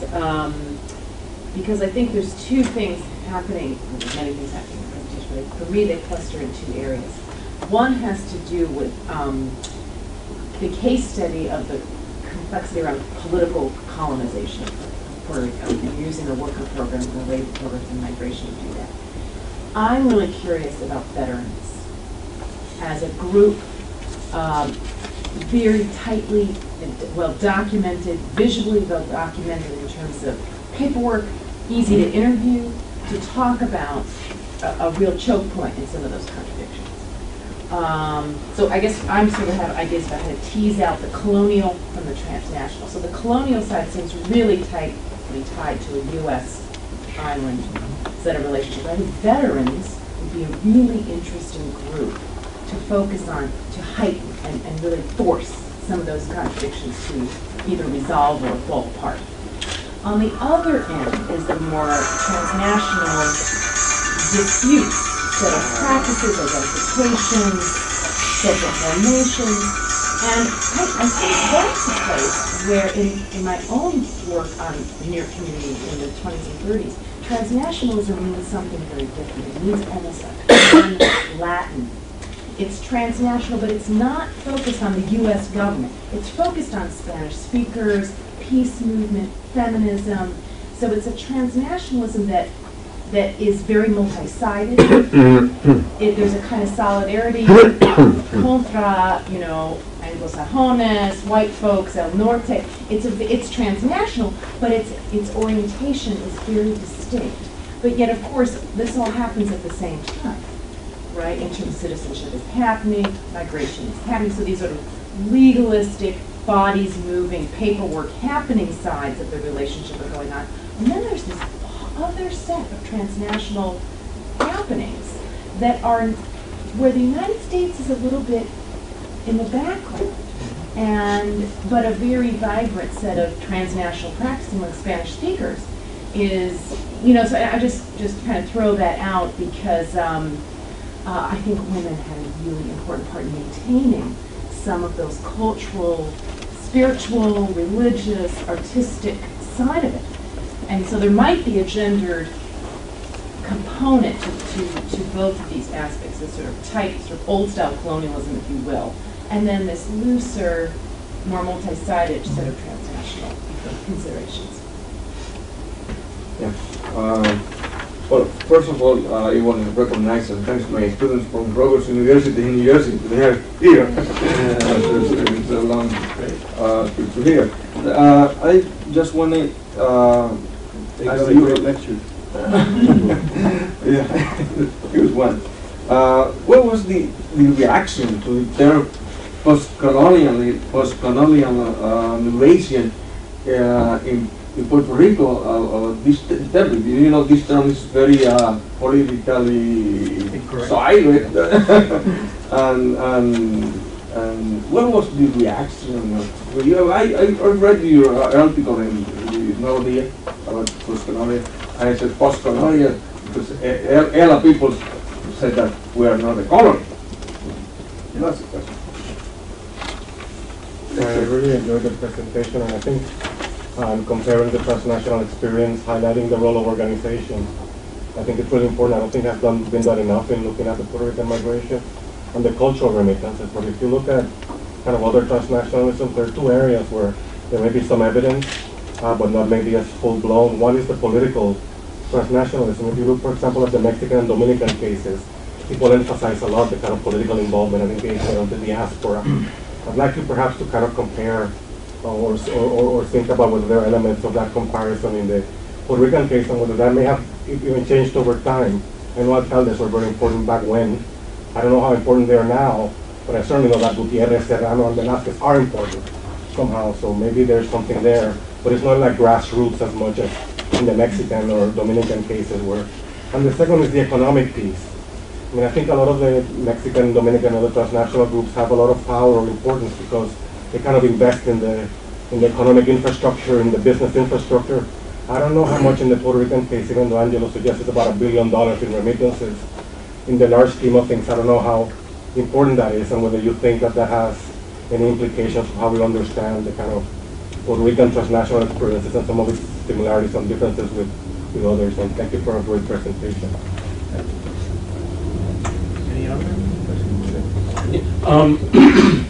Because I think there's two things happening, many things happening in the presentation, but for me they cluster in two areas. One has to do with the case study of the complexity around political colonization. Puerto Rico and using a worker program and a labor program and migration to do that. I'm really curious about veterans as a group, very tightly and well documented, visually well documented in terms of paperwork, easy to interview, to talk about a real choke point in some of those contradictions. So I guess I'm sort of have ideas about how to tease out the colonial from the transnational. So the colonial side seems really tightly tied to a U.S. island set of relationships. I think veterans would be a really interesting group to focus on, to heighten and really force some of those contradictions to either resolve or fall apart. On the other end is the more transnational disputes. Set of practices, identifications, social formations, and I think that's a place where in my own work on near communities in the 20s and 30s, transnationalism means something very different. It means almost like Latin. It's transnational, but it's not focused on the U.S. government. It's focused on Spanish speakers, peace movement, feminism. So it's a transnationalism that is very multi-sided. There's a kind of solidarity contra, you know, Anglo-Sajones, white folks, El Norte. It's transnational, but its orientation is very distinct. But yet, of course, this all happens at the same time, right? In terms of citizenship is happening, migration is happening. So these sort of legalistic, bodies moving, paperwork happening sides of the relationship are going on. And then there's this other set of transnational happenings that are where the United States is a little bit in the background, but a very vibrant set of transnational practice among Spanish speakers is, you know. So I just kind of throw that out because I think women had a really important part in maintaining some of those cultural, spiritual, religious, artistic side of it. And so there might be a gendered component to both of these aspects, this sort of tight, sort of old-style colonialism, if you will, and then this looser, more multi-sided set of transnational considerations. Yeah. Well, first of all, I want to recognize and thanks to my students from Rutgers University in New Jersey. They are here. It's a long trip to here. I just want to... as you great lecture. Yeah, here's one. What was the reaction to the term post-colonial narration in Puerto Rico? This term, you know, this term is very politically silent. and what was the reaction? Well, you know, I read your article about post-colonial, and I said post-colonial because ELA people said that we are not a colony. That's the question. I really enjoyed the presentation, and I think comparing the transnational experience, highlighting the role of organizations, I think it's really important. I don't think that's been done enough in looking at the Puerto Rican migration and the cultural remittances. But if you look at kind of other transnationalisms, there are two areas where there may be some evidence, but not maybe as full-blown. One is the political transnationalism. If you look, for example, at the Mexican and Dominican cases, people emphasize a lot the kind of political involvement and engagement of the diaspora. I'd like you perhaps to kind of compare or think about whether there are elements of that comparison in the Puerto Rican case and whether that may have even changed over time. I know alcaldes were very important back when. I don't know how important they are now, but I certainly know that Gutierrez, Serrano, and Velázquez are important somehow, so maybe there's something there. But it's not like grassroots as much as in the Mexican or Dominican cases were. And the second is the economic piece. I mean, I think a lot of the Mexican, Dominican, and other transnational groups have a lot of power or importance because they kind of invest in the economic infrastructure, in the business infrastructure. I don't know how much in the Puerto Rican case, even though Angelo suggested about $1 billion in remittances. In the large scheme of things, I don't know how important that is and whether you think that that has any implications for how we understand the kind of Puerto Rican transnational experiences and some of its similarities and differences with others. And thank you for a great presentation. Any other questions?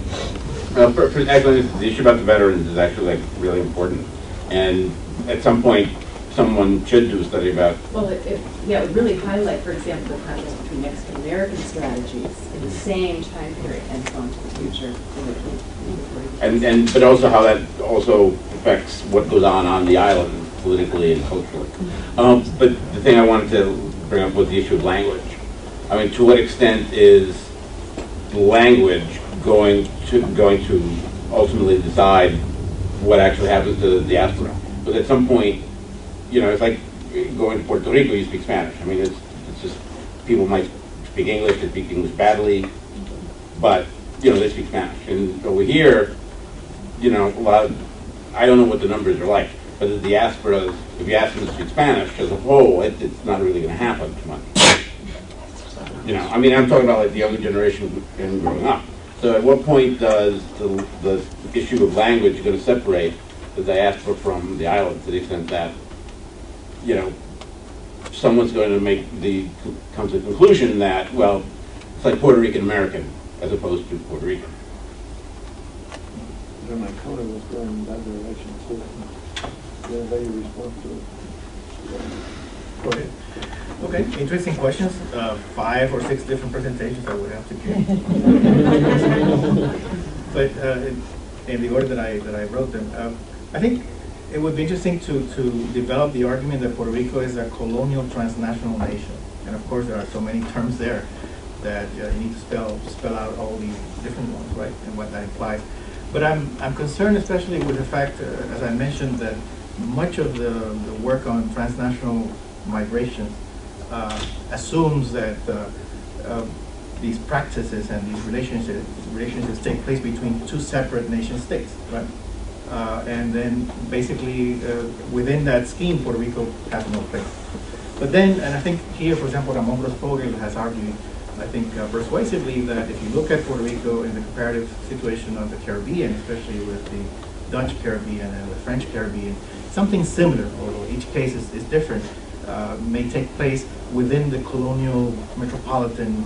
For the issue about the veterans is actually like really important. And at some point, someone should do a study about. Well, it would really highlight, for example, the contrast between Mexican American strategies in the same time period and so on to the future. But also how that also affects what goes on the island politically and culturally. But the thing I wanted to bring up was the issue of language. I mean, to what extent is language going to ultimately decide what actually happens to the diaspora? But at some point, you know, it's like going to Puerto Rico, you speak Spanish. I mean, it's just, people might speak English, they speak English badly, but, you know, they speak Spanish. And over here, you know, a lot of, I don't know what the numbers are like, but the diaspora, if you ask them to speak Spanish as a whole, it's not really going to happen too much. You know, I mean, I'm talking about like the younger generation and growing up. So at what point does the issue of language going to separate the diaspora from the island to the extent that, you know, someone's going to come to the conclusion that, well, it's like Puerto Rican American as opposed to Puerto Rican. Yeah, my counter was going in that direction too. Yeah, how you respond to it? Go ahead. Okay, interesting questions. 5 or 6 different presentations I would have to give. But in the order that I wrote them, I think it would be interesting to develop the argument that Puerto Rico is a colonial transnational nation, and of course there are so many terms there that you need to spell out all these different ones, right, and what that implies. But I'm concerned, especially with the fact, as I mentioned, that much of the work on transnational migration assumes that these practices and these relationships take place between 2 separate nation states, right? And then basically within that scheme, Puerto Rico has no place. But then, and I think here, for example, Ramon Grosfoguel has argued, I think persuasively, that if you look at Puerto Rico in the comparative situation of the Caribbean, especially with the Dutch Caribbean and the French Caribbean, something similar, although each case is different, may take place within the colonial metropolitan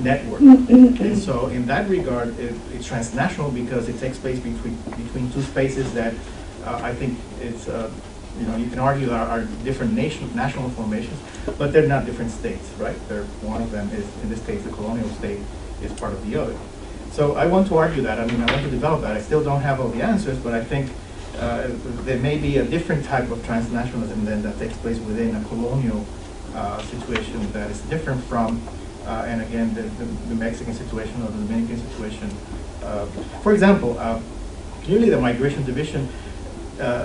network. And so in that regard, it's transnational because it takes place between 2 spaces that I think it's, you know, you can argue are different national formations, but they're not different states, right? One of them is, in this case, the colonial state is part of the other. So I want to argue that. I mean, I want to develop that. I still don't have all the answers, but I think there may be a different type of transnationalism then that takes place within a colonial situation that is different from, and again, the Mexican situation or the Dominican situation. For example, clearly the Migration Division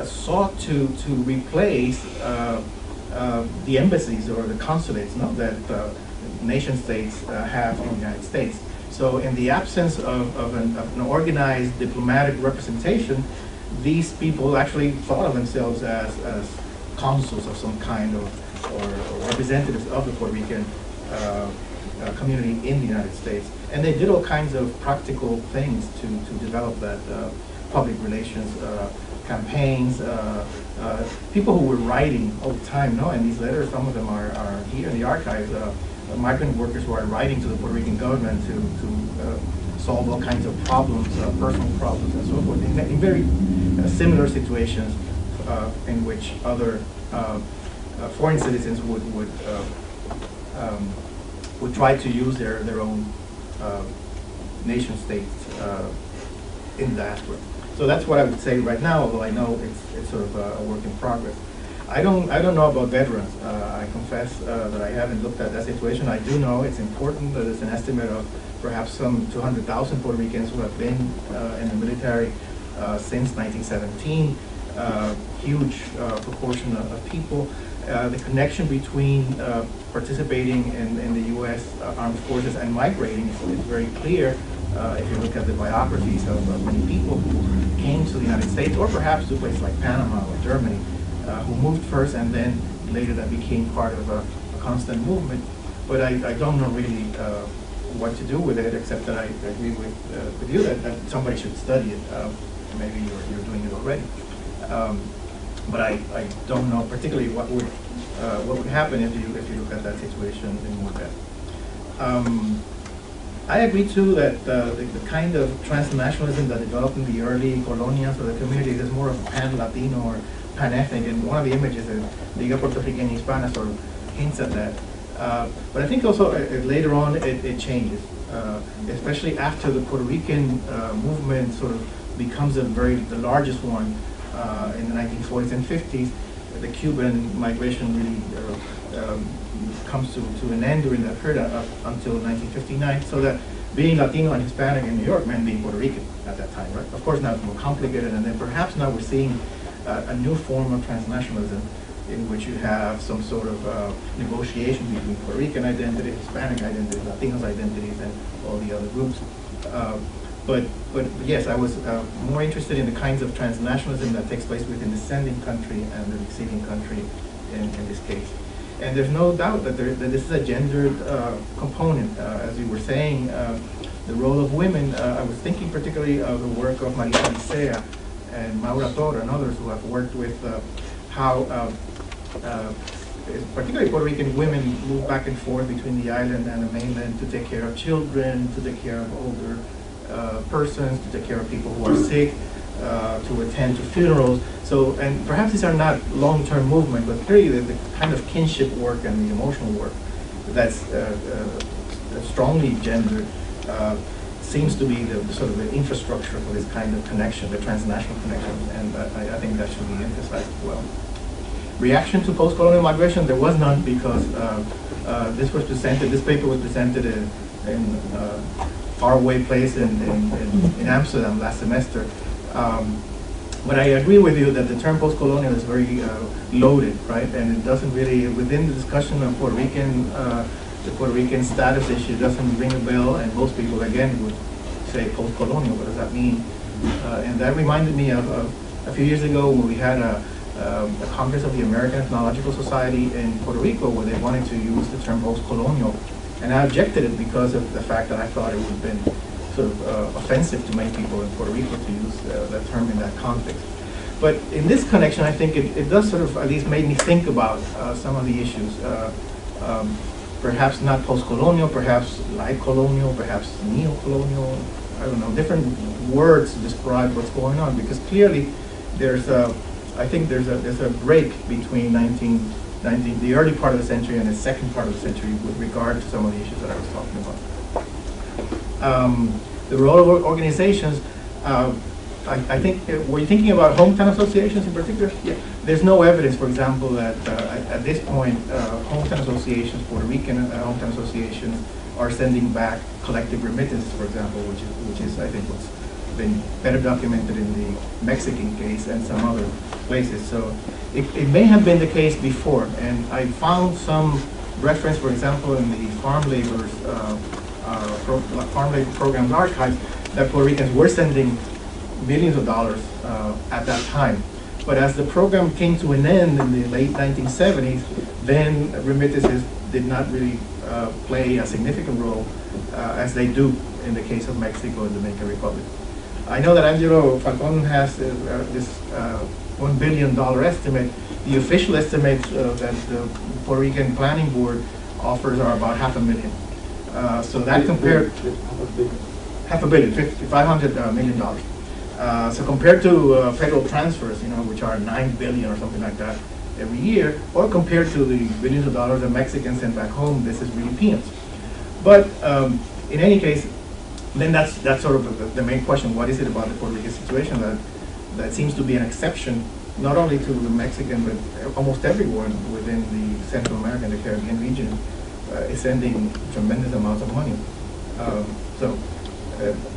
sought to replace the embassies or the consulates, no, that nation states have in the United States. So in the absence of an organized diplomatic representation, these people actually thought of themselves as consuls of some kind, or representatives of the Puerto Rican community in the United States. And they did all kinds of practical things to develop that public relations campaigns. People who were writing all the time, no? And these letters, some of them are here in the archives, migrant workers who are writing to the Puerto Rican government to solve all kinds of problems, personal problems and so forth, in very similar situations in which other foreign citizens would try to use their own nation states in the diaspora. So that's what I would say right now, although I know it's sort of a work in progress. I don't know about veterans. I confess that I haven't looked at that situation. I do know it's important that there's an estimate of perhaps some 200,000 Puerto Ricans who have been in the military since 1917. Huge proportion of people. The connection between participating in the U.S. Armed Forces and migrating is very clear if you look at the biographies of many people who came to the United States or perhaps to places like Panama or Germany, who moved first and then later that became part of a constant movement. But I don't know really what to do with it, except that I agree with you that somebody should study it. Maybe you're doing it already. But I don't know particularly what would happen if you look at that situation in more depth. I agree too that the kind of transnationalism that developed in the early colonias or the communities is more of pan-Latino or pan-ethnic, and one of the images in Liga Puerto Rican Hispana sort of hints at that. But I think also later on it changes, especially after the Puerto Rican movement sort of becomes the largest one in the 1940s and 50s. The Cuban migration really comes to an end during that period up until 1959, so that being Latino and Hispanic in New York meant being Puerto Rican at that time, right? Of course now it's more complicated, and then perhaps now we're seeing a new form of transnationalism in which you have some sort of negotiation between Puerto Rican identity, Hispanic identity, Latinos identities, and all the other groups. But yes, I was more interested in the kinds of transnationalism that takes place within the sending country and the receiving country in this case. And there's no doubt that this is a gendered component. As you were saying, the role of women, I was thinking particularly of the work of Marisa Licea and Maura Toro and others who have worked with how particularly Puerto Rican women move back and forth between the island and the mainland to take care of children, to take care of older persons, to take care of people who are sick, to attend to funerals. So, and perhaps these are not long-term movements, but clearly the kind of kinship work and the emotional work that's strongly gendered seems to be the sort of the infrastructure for this kind of connection, the transnational connection, and I think that should be emphasized well. Reaction to post-colonial migration, there was none, because this paper was presented in a faraway place in Amsterdam last semester. But I agree with you that the term post-colonial is very loaded, right? And it doesn't really, within the discussion of Puerto Rican, the Puerto Rican status issue doesn't ring a bell, and most people, again, would say post-colonial, what does that mean? And that reminded me of a few years ago when we had a Congress of the American Ethnological Society in Puerto Rico where they wanted to use the term post-colonial. And I objected it because of the fact that I thought it would have been sort of offensive to many people in Puerto Rico to use that term in that context. But in this connection, I think it does sort of at least made me think about some of the issues. Perhaps not post-colonial, perhaps light colonial, perhaps neo-colonial, I don't know, different words to describe what's going on, because clearly there's I think there's a break between the early part of the century and the second part of the century with regard to some of the issues that I was talking about. The role of organizations, I think, were you thinking about hometown associations in particular? Yeah. There's no evidence, for example, that at this point, hometown associations, Puerto Rican hometown associations, are sending back collective remittances, for example, which is I think, what's been better documented in the Mexican case and some other places. So it may have been the case before, and I found some reference, for example, in the farm laborers farm labor programs archives that Puerto Ricans were sending millions of dollars at that time. But as the program came to an end in the late 1970s, then remittances did not really play a significant role as they do in the case of Mexico and the Dominican Republic. I know that Angelo Falcón has this $1 billion estimate. The official estimates that the Puerto Rican Planning Board offers are about $500,000. So that compared $500 million, $500 million. So compared to federal transfers, you know, which are $9 billion or something like that every year, or compared to the billions of dollars that Mexicans send back home, this is really peanuts. But in any case, then that's sort of the main question: what is it about the Puerto Rican situation that seems to be an exception, not only to the Mexican but almost everyone within the Central America and the Caribbean region is sending tremendous amounts of money.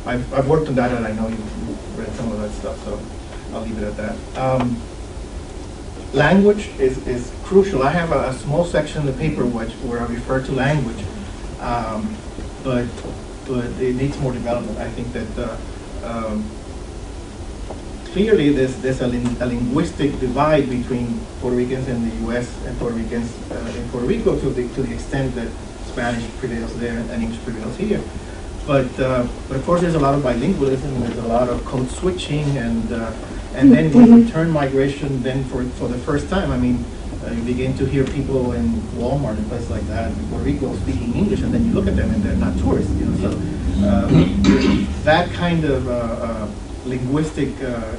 I've worked on that, and I know you've read some of that stuff, so I'll leave it at that. Language is crucial. I have a small section of the paper where I refer to language, but it needs more development. I think that clearly there's a linguistic divide between Puerto Ricans in the U.S. and Puerto Ricans in Puerto Rico to the extent that Spanish prevails there and English prevails here. But of course, there's a lot of bilingualism. There's a lot of code switching, and then with return migration, then for the first time, I mean, you begin to hear people in Walmart and places like that in Puerto Rico speaking English, and then you look at them, and they're not tourists, you know. So that kind of linguistic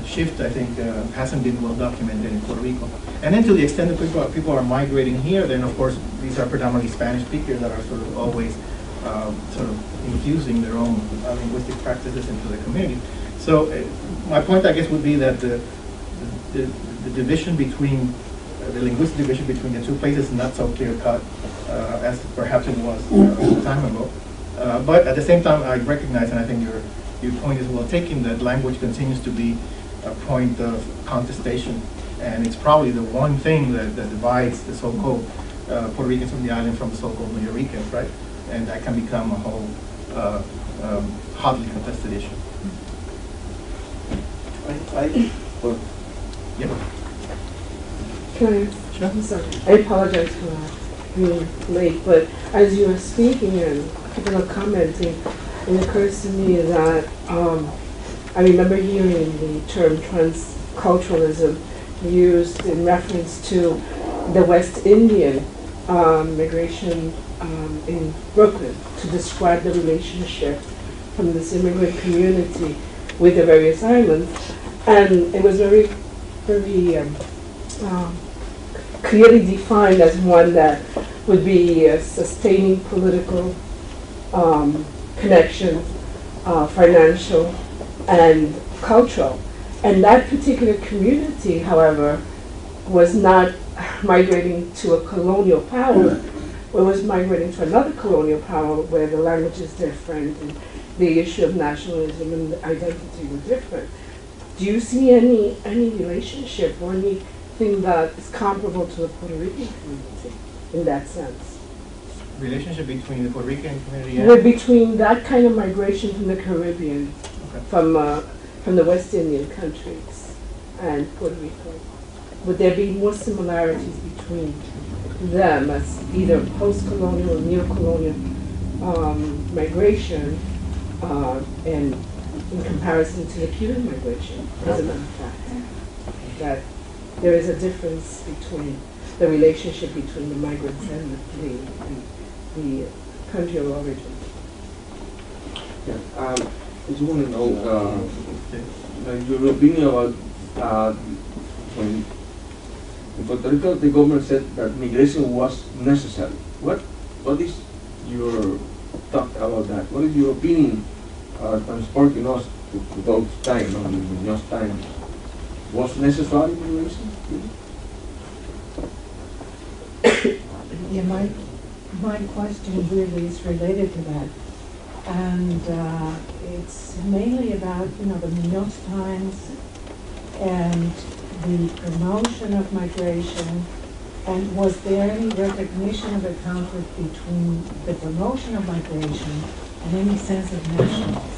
shift, I think, hasn't been well documented in Puerto Rico. And then to the extent that people are migrating here, then of course these are predominantly Spanish speakers that are sort of always sort of infusing their own linguistic practices into the community. So my point, I guess, would be that the division between the linguistic division between the two places is not so clear-cut as perhaps it was some time ago. But at the same time, I recognize, and I think your point is well taken, that language continues to be a point of contestation. And it's probably the one thing that divides the so-called Puerto Ricans from the island from the so-called New Yorkers, right? And that can become a whole hotly contested issue. Well, yeah. Sure. I'm sorry. I apologize for being late, but as you were speaking and people are commenting, it occurs to me that I remember hearing the term transculturalism used in reference to the West Indian migration in Brooklyn to describe the relationship from this immigrant community with the various islands. And it was very, very clearly defined as one that would be sustaining political connections, financial and cultural. And that particular community, however, was not migrating to a colonial power, it was migrating to another colonial power where the language is different and the issue of nationalism and identity were different. Do you see any relationship or anything that is comparable to the Puerto Rican community in that sense? Relationship between the Puerto Rican community and between that kind of migration from the Caribbean, okay, from the West Indian countries and Puerto Rico. Would there be more similarities between them as either post-colonial or neo-colonial migration and in comparison to the Cuban migration, as a matter of fact, that there is a difference between the relationship between the migrants and the country of origin? Yeah, I just want to know like your opinion about when in Puerto Rico the government said that migration was necessary. What is your thought about that? What is your opinion? Transporting us to those times, on Muñoz's time, was necessary migration? Yeah, my question really is related to that, and it's mainly about the Muñoz times and the promotion of migration, and was there any recognition of a conflict between the promotion of migration and any sense of nationalism?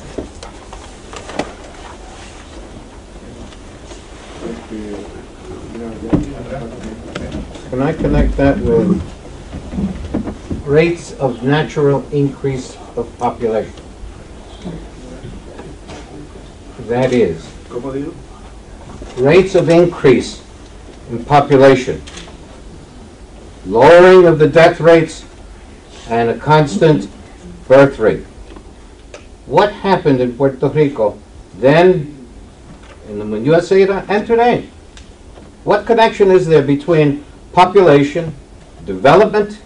Can I connect that with rates of natural increase of population? That is, rates of increase in population, lowering of the death rates, and a constant birth rate. What happened in Puerto Rico then, in the Muñoz era, and today? What connection is there between population, development,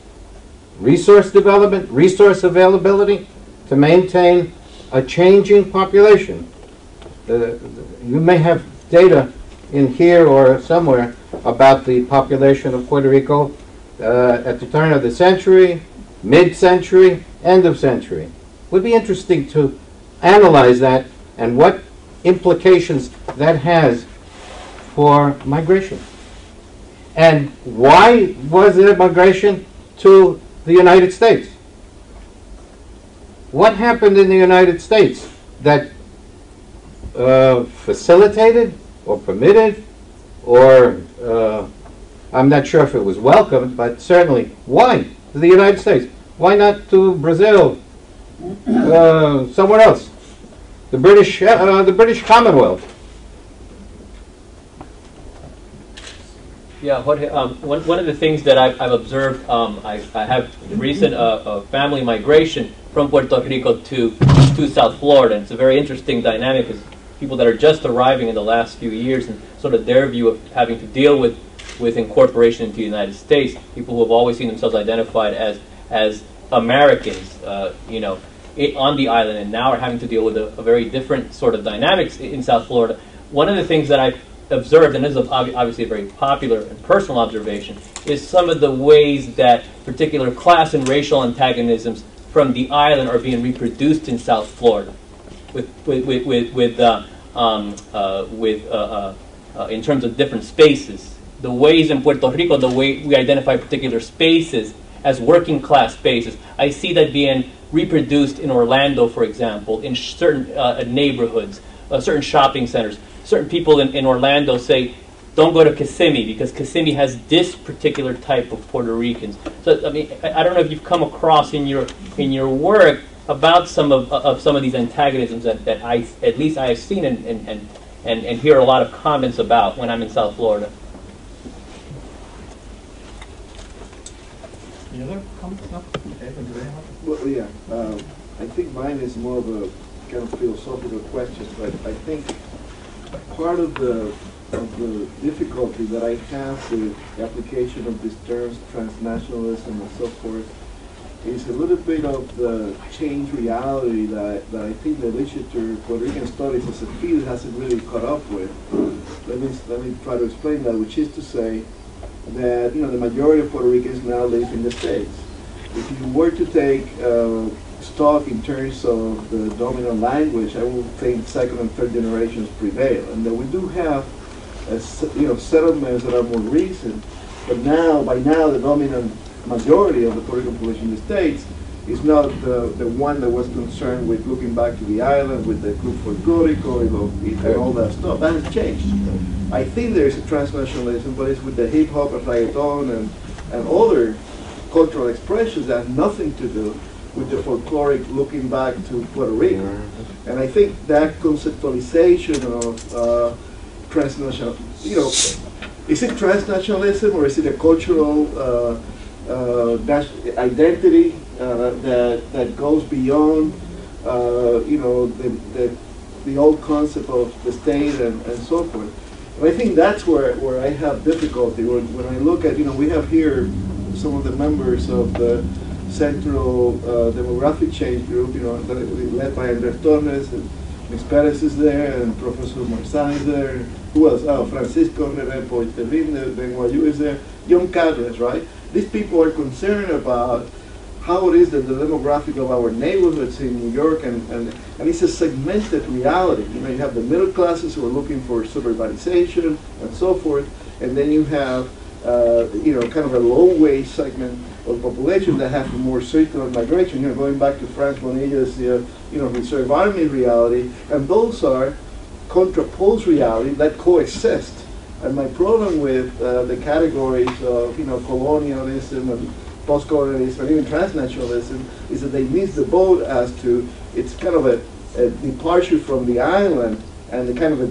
resource development, resource availability to maintain a changing population? You may have data in here or somewhere about the population of Puerto Rico at the turn of the century, mid-century, end of century. It would be interesting to analyze that and what implications that has for migration. And why was there migration to the United States? What happened in the United States that facilitated or permitted or I'm not sure if it was welcomed, but certainly why to the United States? Why not to Brazil, somewhere else? The British Commonwealth. Yeah, Jorge, one of the things that I've observed, I have recent family migration from Puerto Rico to South Florida. It's a very interesting dynamic, because people that are just arriving in the last few years and sort of their view of having to deal with incorporation into the United States, people who have always seen themselves identified as Americans, you know, on the island, and now are having to deal with a very different sort of dynamics in South Florida. One of the things that I've observed, and this is obviously a very popular and personal observation, is some of the ways that particular class and racial antagonisms from the island are being reproduced in South Florida, in terms of different spaces. The ways in Puerto Rico, the way we identify particular spaces as working class spaces, I see that being reproduced in Orlando, for example, in certain neighborhoods, certain shopping centers. Certain people in Orlando say, don't go to Kissimmee because Kissimmee has this particular type of Puerto Ricans. So, I mean, I don't know if you've come across in your work about some of these antagonisms that at least I have seen and hear a lot of comments about when I'm in South Florida. Any other comments? No? Okay, thank you very much. Well, yeah, I think mine is more of a kind of philosophical question, but I think part of the difficulty that I have with the application of these terms, transnationalism and so forth, is a little bit of the changed reality that I think the literature, Puerto Rican studies as a field, hasn't really caught up with. Let me try to explain that, which is to say that, you know, the majority of Puerto Ricans now live in the States. If you were to take stock in terms of the dominant language, I would think second and third generations prevail, and that we do have settlements that are more recent, but by now the dominant majority of the Puerto Rican population in the States is not the one that was concerned with looking back to the island, with the Club Folklorico and all that stuff. That has changed. I think there is a transnationalism, but it's with the hip hop and reggaeton and other cultural expressions that have nothing to do with the folkloric looking back to Puerto Rico. Yeah. And I think that conceptualization of transnational, you know, is it transnationalism or is it a cultural identity that goes beyond, you know, the old concept of the state and so forth? And I think that's where I have difficulty. When I look at, you know, we have here some of the members of the Central Demographic Change Group, you know, led by Andrés Torres, and Ms. Perez is there, and Professor Marzán is there. Who else? Oh, Francisco Nerepo Estevine, BYU is there. John Carlos, right? These people are concerned about how it is that the demographic of our neighborhoods in New York, and it's a segmented reality. You know, you have the middle classes who are looking for suburbanization and so forth, and then you have, you know, kind of a low-wage segment of population that have more circular migration, you know, going back to Franz Bonilla's, you know, reserve army reality, and those are contraposed reality that coexist. And my problem with the categories of, you know, colonialism and post-colonialism and even transnationalism is that they miss the boat as to, it's kind of a departure from the island and the kind of a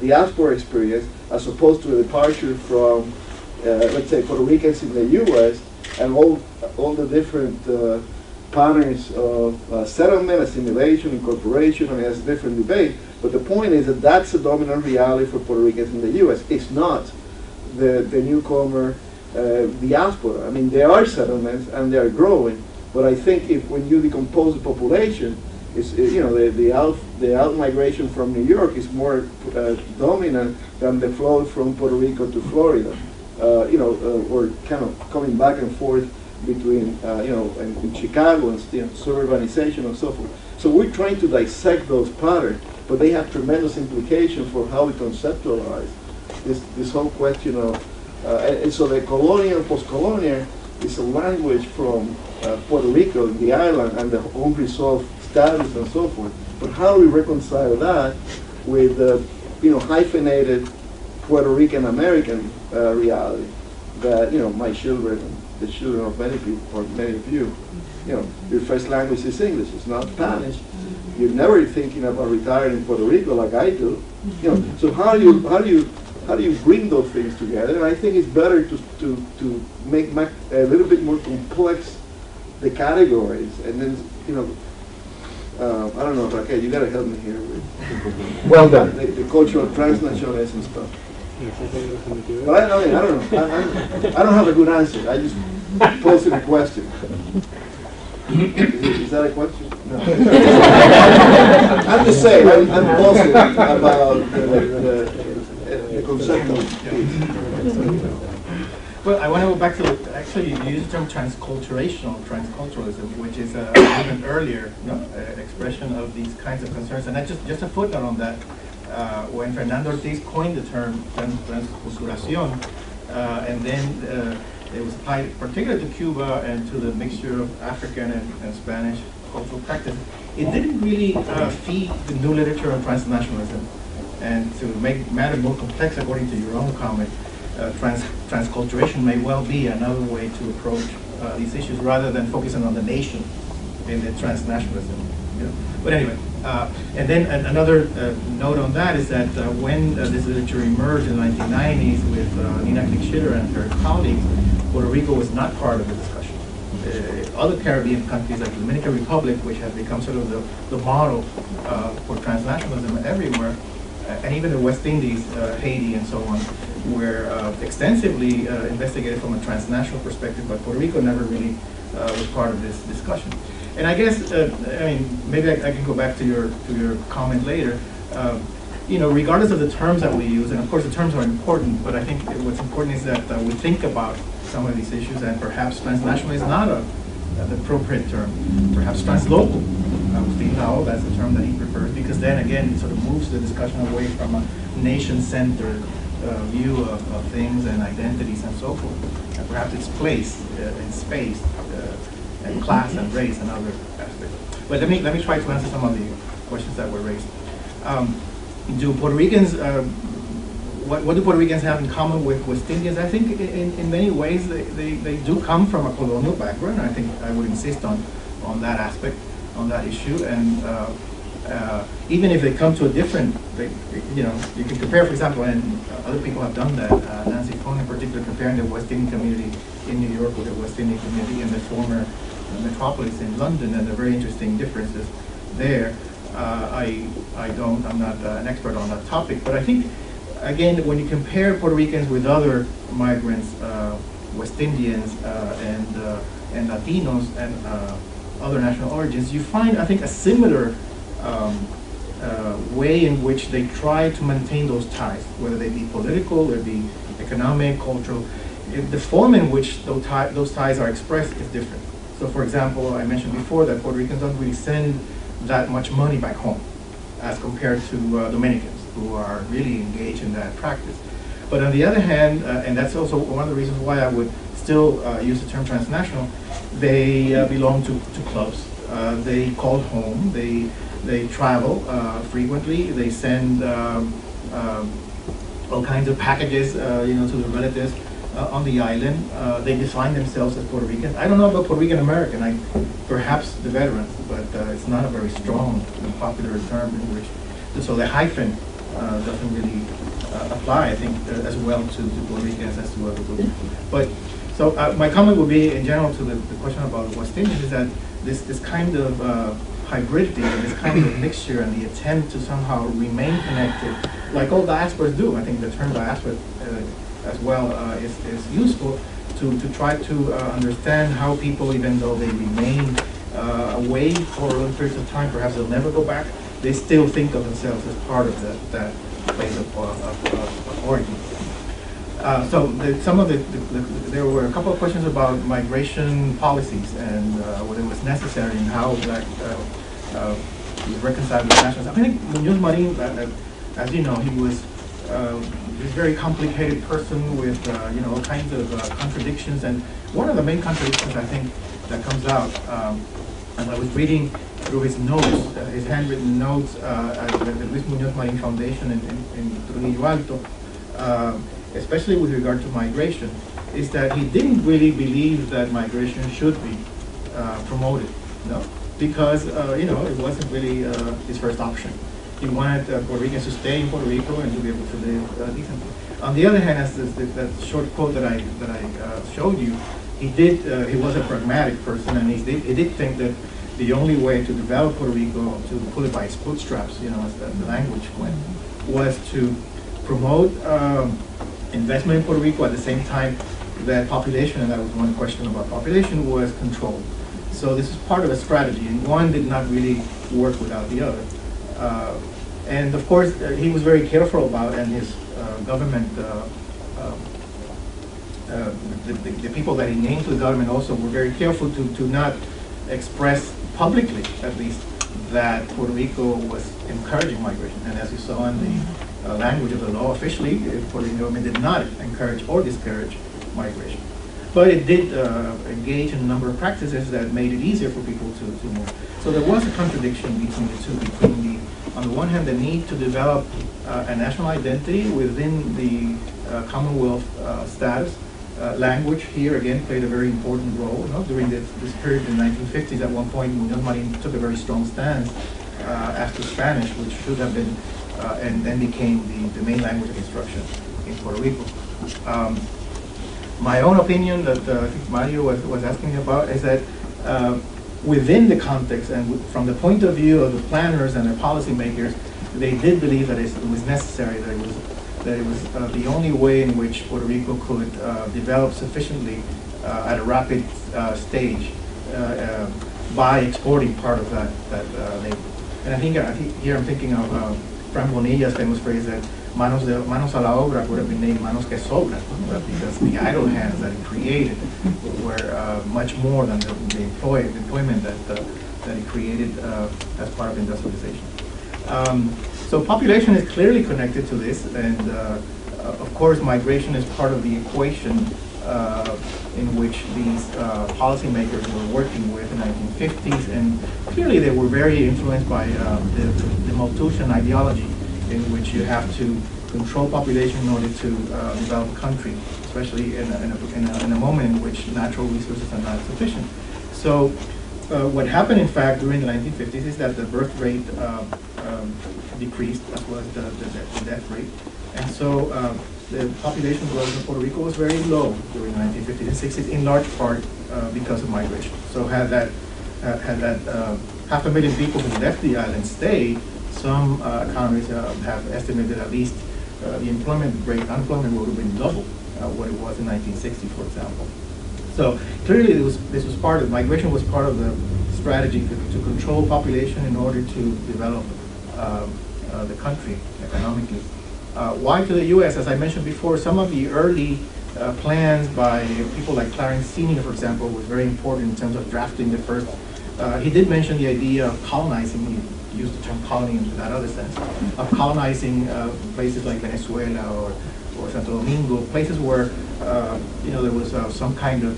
diaspora experience as opposed to a departure from, let's say, Puerto Ricans in the U.S. and all the different patterns of settlement, assimilation, incorporation. I mean, that's a different debate. But the point is that that's the dominant reality for Puerto Ricans in the U.S. It's not the newcomer diaspora. I mean, there are settlements and they are growing. But I think when you decompose the population, you know, the out-migration from New York is more dominant than the flow from Puerto Rico to Florida. You know, or kind of coming back and forth between, you know, and Chicago and suburbanization and so forth. So we're trying to dissect those patterns, but they have tremendous implications for how we conceptualize this whole question of, and so the colonial, post-colonial is a language from Puerto Rico, the island, and the unresolved status and so forth. But how do we reconcile that with the, you know, hyphenated Puerto Rican American reality that, you know, my children, the children of many people, or many of you, you know, your first language is English, it's not Spanish. You're never thinking about retiring in Puerto Rico like I do. You know, so how do you bring those things together? And I think it's better to make a little bit more complex the categories, and then, you know, I don't know, Raquel, you got to help me here with well done. The cultural transnationalism and stuff. But I don't know. I don't have a good answer. I just posted a question. Is that a question? No. I'm just saying, I'm posting about the conceptual piece. Well, I want to go back to, actually, you used the term transculturalism, which is even earlier expression of these kinds of concerns. And just a footnote on that, when Fernando Ortiz coined the term transculturación, and then it was applied particularly to Cuba and to the mixture of African and Spanish cultural practice, it didn't really feed the new literature on transnationalism. And to make matters more complex, according to your own comment, transculturation may well be another way to approach these issues rather than focusing on the nation in the transnationalism. You know? But anyway, and then another note on that is that when this literature emerged in the 1990s with Nina Glick Schiller and her colleagues, Puerto Rico was not part of the discussion. Other Caribbean countries like the Dominican Republic, which have become sort of the model for transnationalism everywhere, and even the West Indies, Haiti and so on, were extensively investigated from a transnational perspective, but Puerto Rico never really was part of this discussion. And I guess, I mean, maybe I can go back to your comment later. You know, regardless of the terms that we use, and of course the terms are important, but I think what's important is that we think about some of these issues, and perhaps transnational is not an appropriate term. Perhaps translocal, Agustin Lao, that's the term that he prefers, because then again, it sort of moves the discussion away from a nation-centered view of things and identities and so forth. And perhaps it's place and space and class and race and other aspects. But let me try to answer some of the questions that were raised. Do Puerto Ricans, what do Puerto Ricans have in common with West Indians? I think in many ways they do come from a colonial background. I think I would insist on that aspect, on that issue. And even if they come to a different, you know, you can compare, for example, and other people have done that, Nancy Fong in particular, comparing the West Indian community in New York with the West Indian community in the former metropolis in London, and the very interesting differences there. I'm not an expert on that topic, but I think, again, when you compare Puerto Ricans with other migrants, West Indians and Latinos and other national origins, you find, I think, a similar way in which they try to maintain those ties, whether they be political, whether they be economic, cultural. The form in which those ties are expressed is different. So, for example, I mentioned before that Puerto Ricans don't really send that much money back home as compared to Dominicans, who are really engaged in that practice. But on the other hand, and that's also one of the reasons why I would still use the term transnational, they belong to clubs. They call home. They travel frequently. They send all kinds of packages, you know, to their relatives on the island. They define themselves as Puerto Rican. I don't know about Puerto Rican American. Perhaps the veterans, but it's not a very strong and popular term in which. So the hyphen doesn't really apply, I think, as well to Puerto Ricans as to other groups. But so my comment would be, in general, to the question about West Indians is that this kind of hybridity, this kind of mixture and the attempt to somehow remain connected, like all diasporas do. I think the term diaspora as well is useful to try to understand how people, even though they remain away for a period of time, perhaps they'll never go back, they still think of themselves as part of that place of origin. Some of there were a couple of questions about migration policies and whether it was necessary and how that reconciled with nationalism. I think Muñoz Marín, as you know, he was a very complicated person with you know, all kinds of contradictions. And one of the main contradictions, I think, that comes out, and I was reading through his notes, his handwritten notes at the Luis Muñoz Marín Foundation in Trujillo Alto, especially with regard to migration, is that he didn't really believe that migration should be promoted, no? Because you know, it wasn't really his first option. He wanted Puerto Ricans to stay in Puerto Rico and to be able to live decently. On the other hand, as that short quote that I showed you, he was a pragmatic person, and he did think that the only way to develop Puerto Rico, to pull it by its bootstraps, you know, as the language went, was to promote investment in Puerto Rico at the same time that population, and that was one question about population, was controlled. So this is part of a strategy, and one did not really work without the other. And of course, he was very careful about, and his government, the people that he named to the government also were very careful to not express publicly, at least, that Puerto Rico was encouraging migration. And as you saw in the language of the law, officially, the Puerto Rican government did not encourage or discourage migration. But it did engage in a number of practices that made it easier for people to move. So there was a contradiction between the two, between the, on the one hand, the need to develop a national identity within the Commonwealth status. Language here, again, played a very important role. You know, during this period in the 1950s, at one point, Muñoz Marín took a very strong stance after Spanish, which should have been, and then became the main language of instruction in Puerto Rico. My own opinion that I think Mario was asking me about is that within the context and from the point of view of the planners and the policymakers, they did believe that it was necessary, that it was the only way in which Puerto Rico could develop sufficiently at a rapid stage by exporting part of that labor. And I think here I'm thinking of Frank Bonilla's famous phrase that manos a la obra would have been named manos que sobran, because the idle hands that it created were much more than the employment that it created as part of industrialization. So population is clearly connected to this, and of course migration is part of the equation in which these policymakers were working with in the 1950s, and clearly they were very influenced by the Malthusian ideology, in which you have to control population in order to develop a country, especially in a moment in which natural resources are not sufficient. So what happened, in fact, during the 1950s is that the birth rate decreased, as well as the death rate. And so the population growth in Puerto Rico was very low during the 1950s and 60s, in large part because of migration. So had that 500,000 people who left the island stay, some economists have estimated at least the unemployment would have been double what it was in 1960, for example. So clearly this was part of, migration was part of the strategy to control population in order to develop the country economically. Why to the U.S.? As I mentioned before, some of the early plans by people like Clarence Senior, for example, was very important in terms of drafting the first. He did mention the idea of colonizing, he used the term colony in that other sense, of colonizing places like Venezuela or Santo Domingo, places where you know, there was some kind of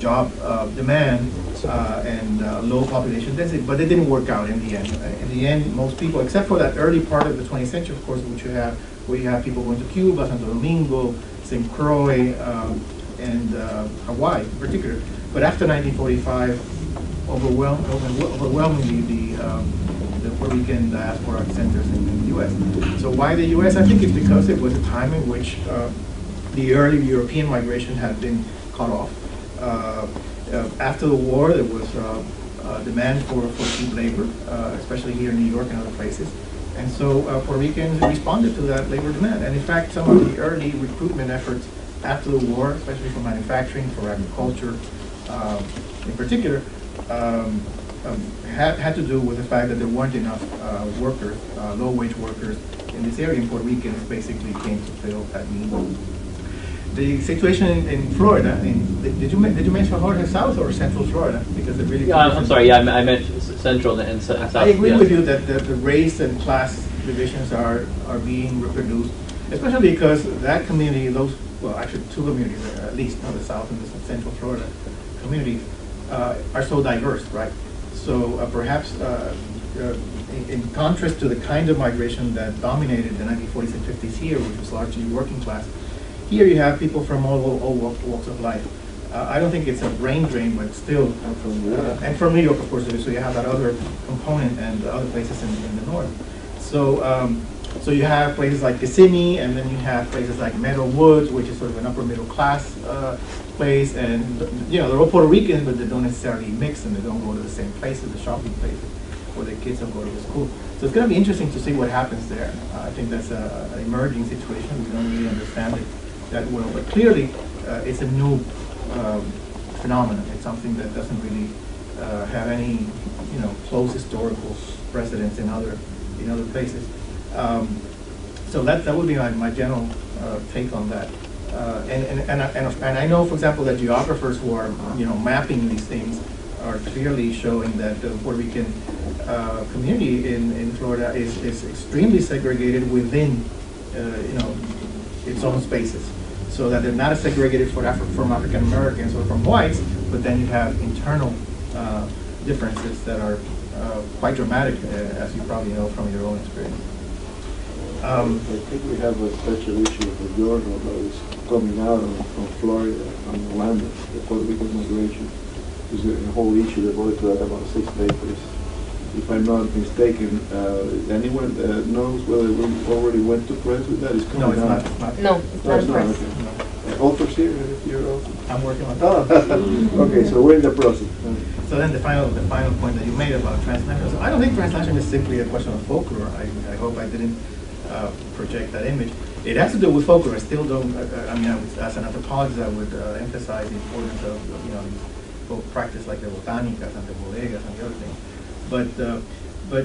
job demand and low population density, but it didn't work out in the end. In the end, most people, except for that early part of the 20th century, of course, where you have people going to Cuba, Santo Domingo, St. Croix, and Hawaii in particular. But after 1945, overwhelmingly the Puerto Rican diaspora centers in the U.S. So why the U.S.? I think it's because it was a time in which the early European migration had been cut off. After the war, there was a demand for cheap labor, especially here in New York and other places. And so Puerto Ricans responded to that labor demand. And in fact, some of the early recruitment efforts after the war, especially for manufacturing, for agriculture in particular, had to do with the fact that there weren't enough workers, low-wage workers in this area, and Puerto Ricans basically came to fill that need. The situation in Florida. I mean, did you mention North, South, or Central Florida? Because it really. Yeah, I'm sorry. Yeah, I meant Central and South. I agree with you that the race and class divisions are being reproduced, especially because that community, those well, actually two communities at least, the South and the Central Florida communities, are so diverse, right? So perhaps in contrast to the kind of migration that dominated the 1940s and 50s here, which was largely working class. Here you have people from all walks of life. I don't think it's a brain drain, but still, and from New York, of course, so you have that other component and other places in the north. So So you have places like Kissimmee, and then you have places like Meadow Woods, which is sort of an upper middle class place, and they're all Puerto Ricans, but they don't necessarily mix, and they don't go to the same places, the shopping places, where the kids don't go to the school. So it's going to be interesting to see what happens there. I think that's an emerging situation. We don't really understand it that well, but clearly it's a new phenomenon. It's something that doesn't really have any, close historical precedents in other places. So that would be my general take on that. And I know, for example, that geographers who are mapping these things are clearly showing that the Puerto Rican community in Florida is extremely segregated within its own spaces, so that they're not segregated from African Americans or from whites, but then you have internal differences that are quite dramatic, as you probably know from your own experience. I think we have a special issue with Eduardo that is coming out from Florida, from Orlando, the Puerto Rican migration. There's a whole issue devoted to that, about 6 papers. If I'm not mistaken, anyone knows whether we already went to press with that? It's coming out. No, it's not. Okay. No. Authors here, if you're author. I'm working on that. Oh. Okay, so we're in the process. So then the final point that you made about translation. So I don't think translation is simply a question of folklore. I hope I didn't project that image. It has to do with folklore. I still don't. As an anthropologist, I would emphasize the importance of folk practice like the botanicas and the bodegas and the other things. But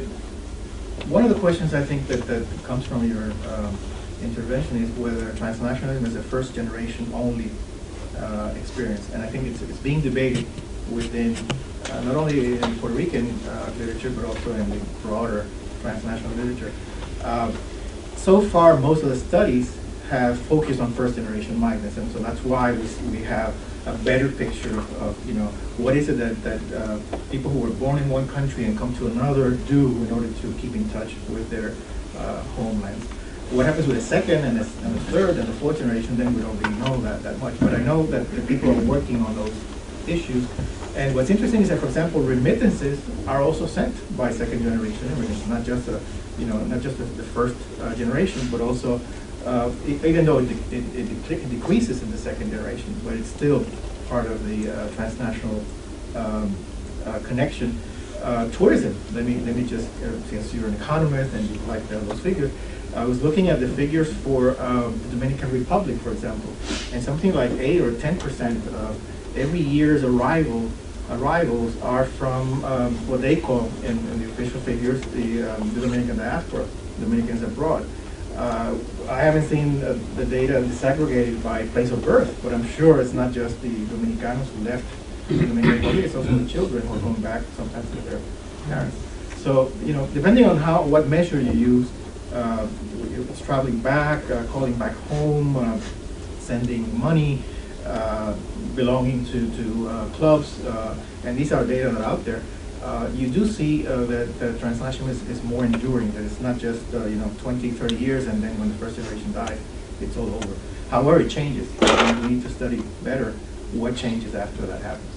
one of the questions I think that comes from your intervention is whether transnationalism is a first generation only experience, and I think it's being debated within not only in Puerto Rican literature but also in the broader transnational literature. So far, most of the studies have focused on first generation migrants, and so that's why we have a better picture of what is it that people who were born in one country and come to another do in order to keep in touch with their homelands. What happens with the second and the third and the fourth generation, then we don't really know that much. But I know that the people are working on those issues. And what's interesting is that, for example, remittances are also sent by second generation immigrants, not just the first generation, but also even though it decreases in the second generation, but it's still part of the transnational connection. Tourism. Let me just, since you're an economist and you like those figures, I was looking at the figures for the Dominican Republic, for example, and something like 8 or 10% of every year's arrivals are from what they call, in the official figures, the Dominican diaspora, Dominicans abroad. I haven't seen the data disaggregated by place of birth, but I'm sure it's not just the Dominicanos who left the Dominican Republic, it's also the children who are going back sometimes to their parents. So, depending on what measure you use, it's traveling back, calling back home, sending money, belonging to clubs, and these are data that are out there. You do see that transnationalism is more enduring, that it's not just 20, 30 years, and then when the first generation dies, it's all over. However, it changes. We need to study better what changes after that happens.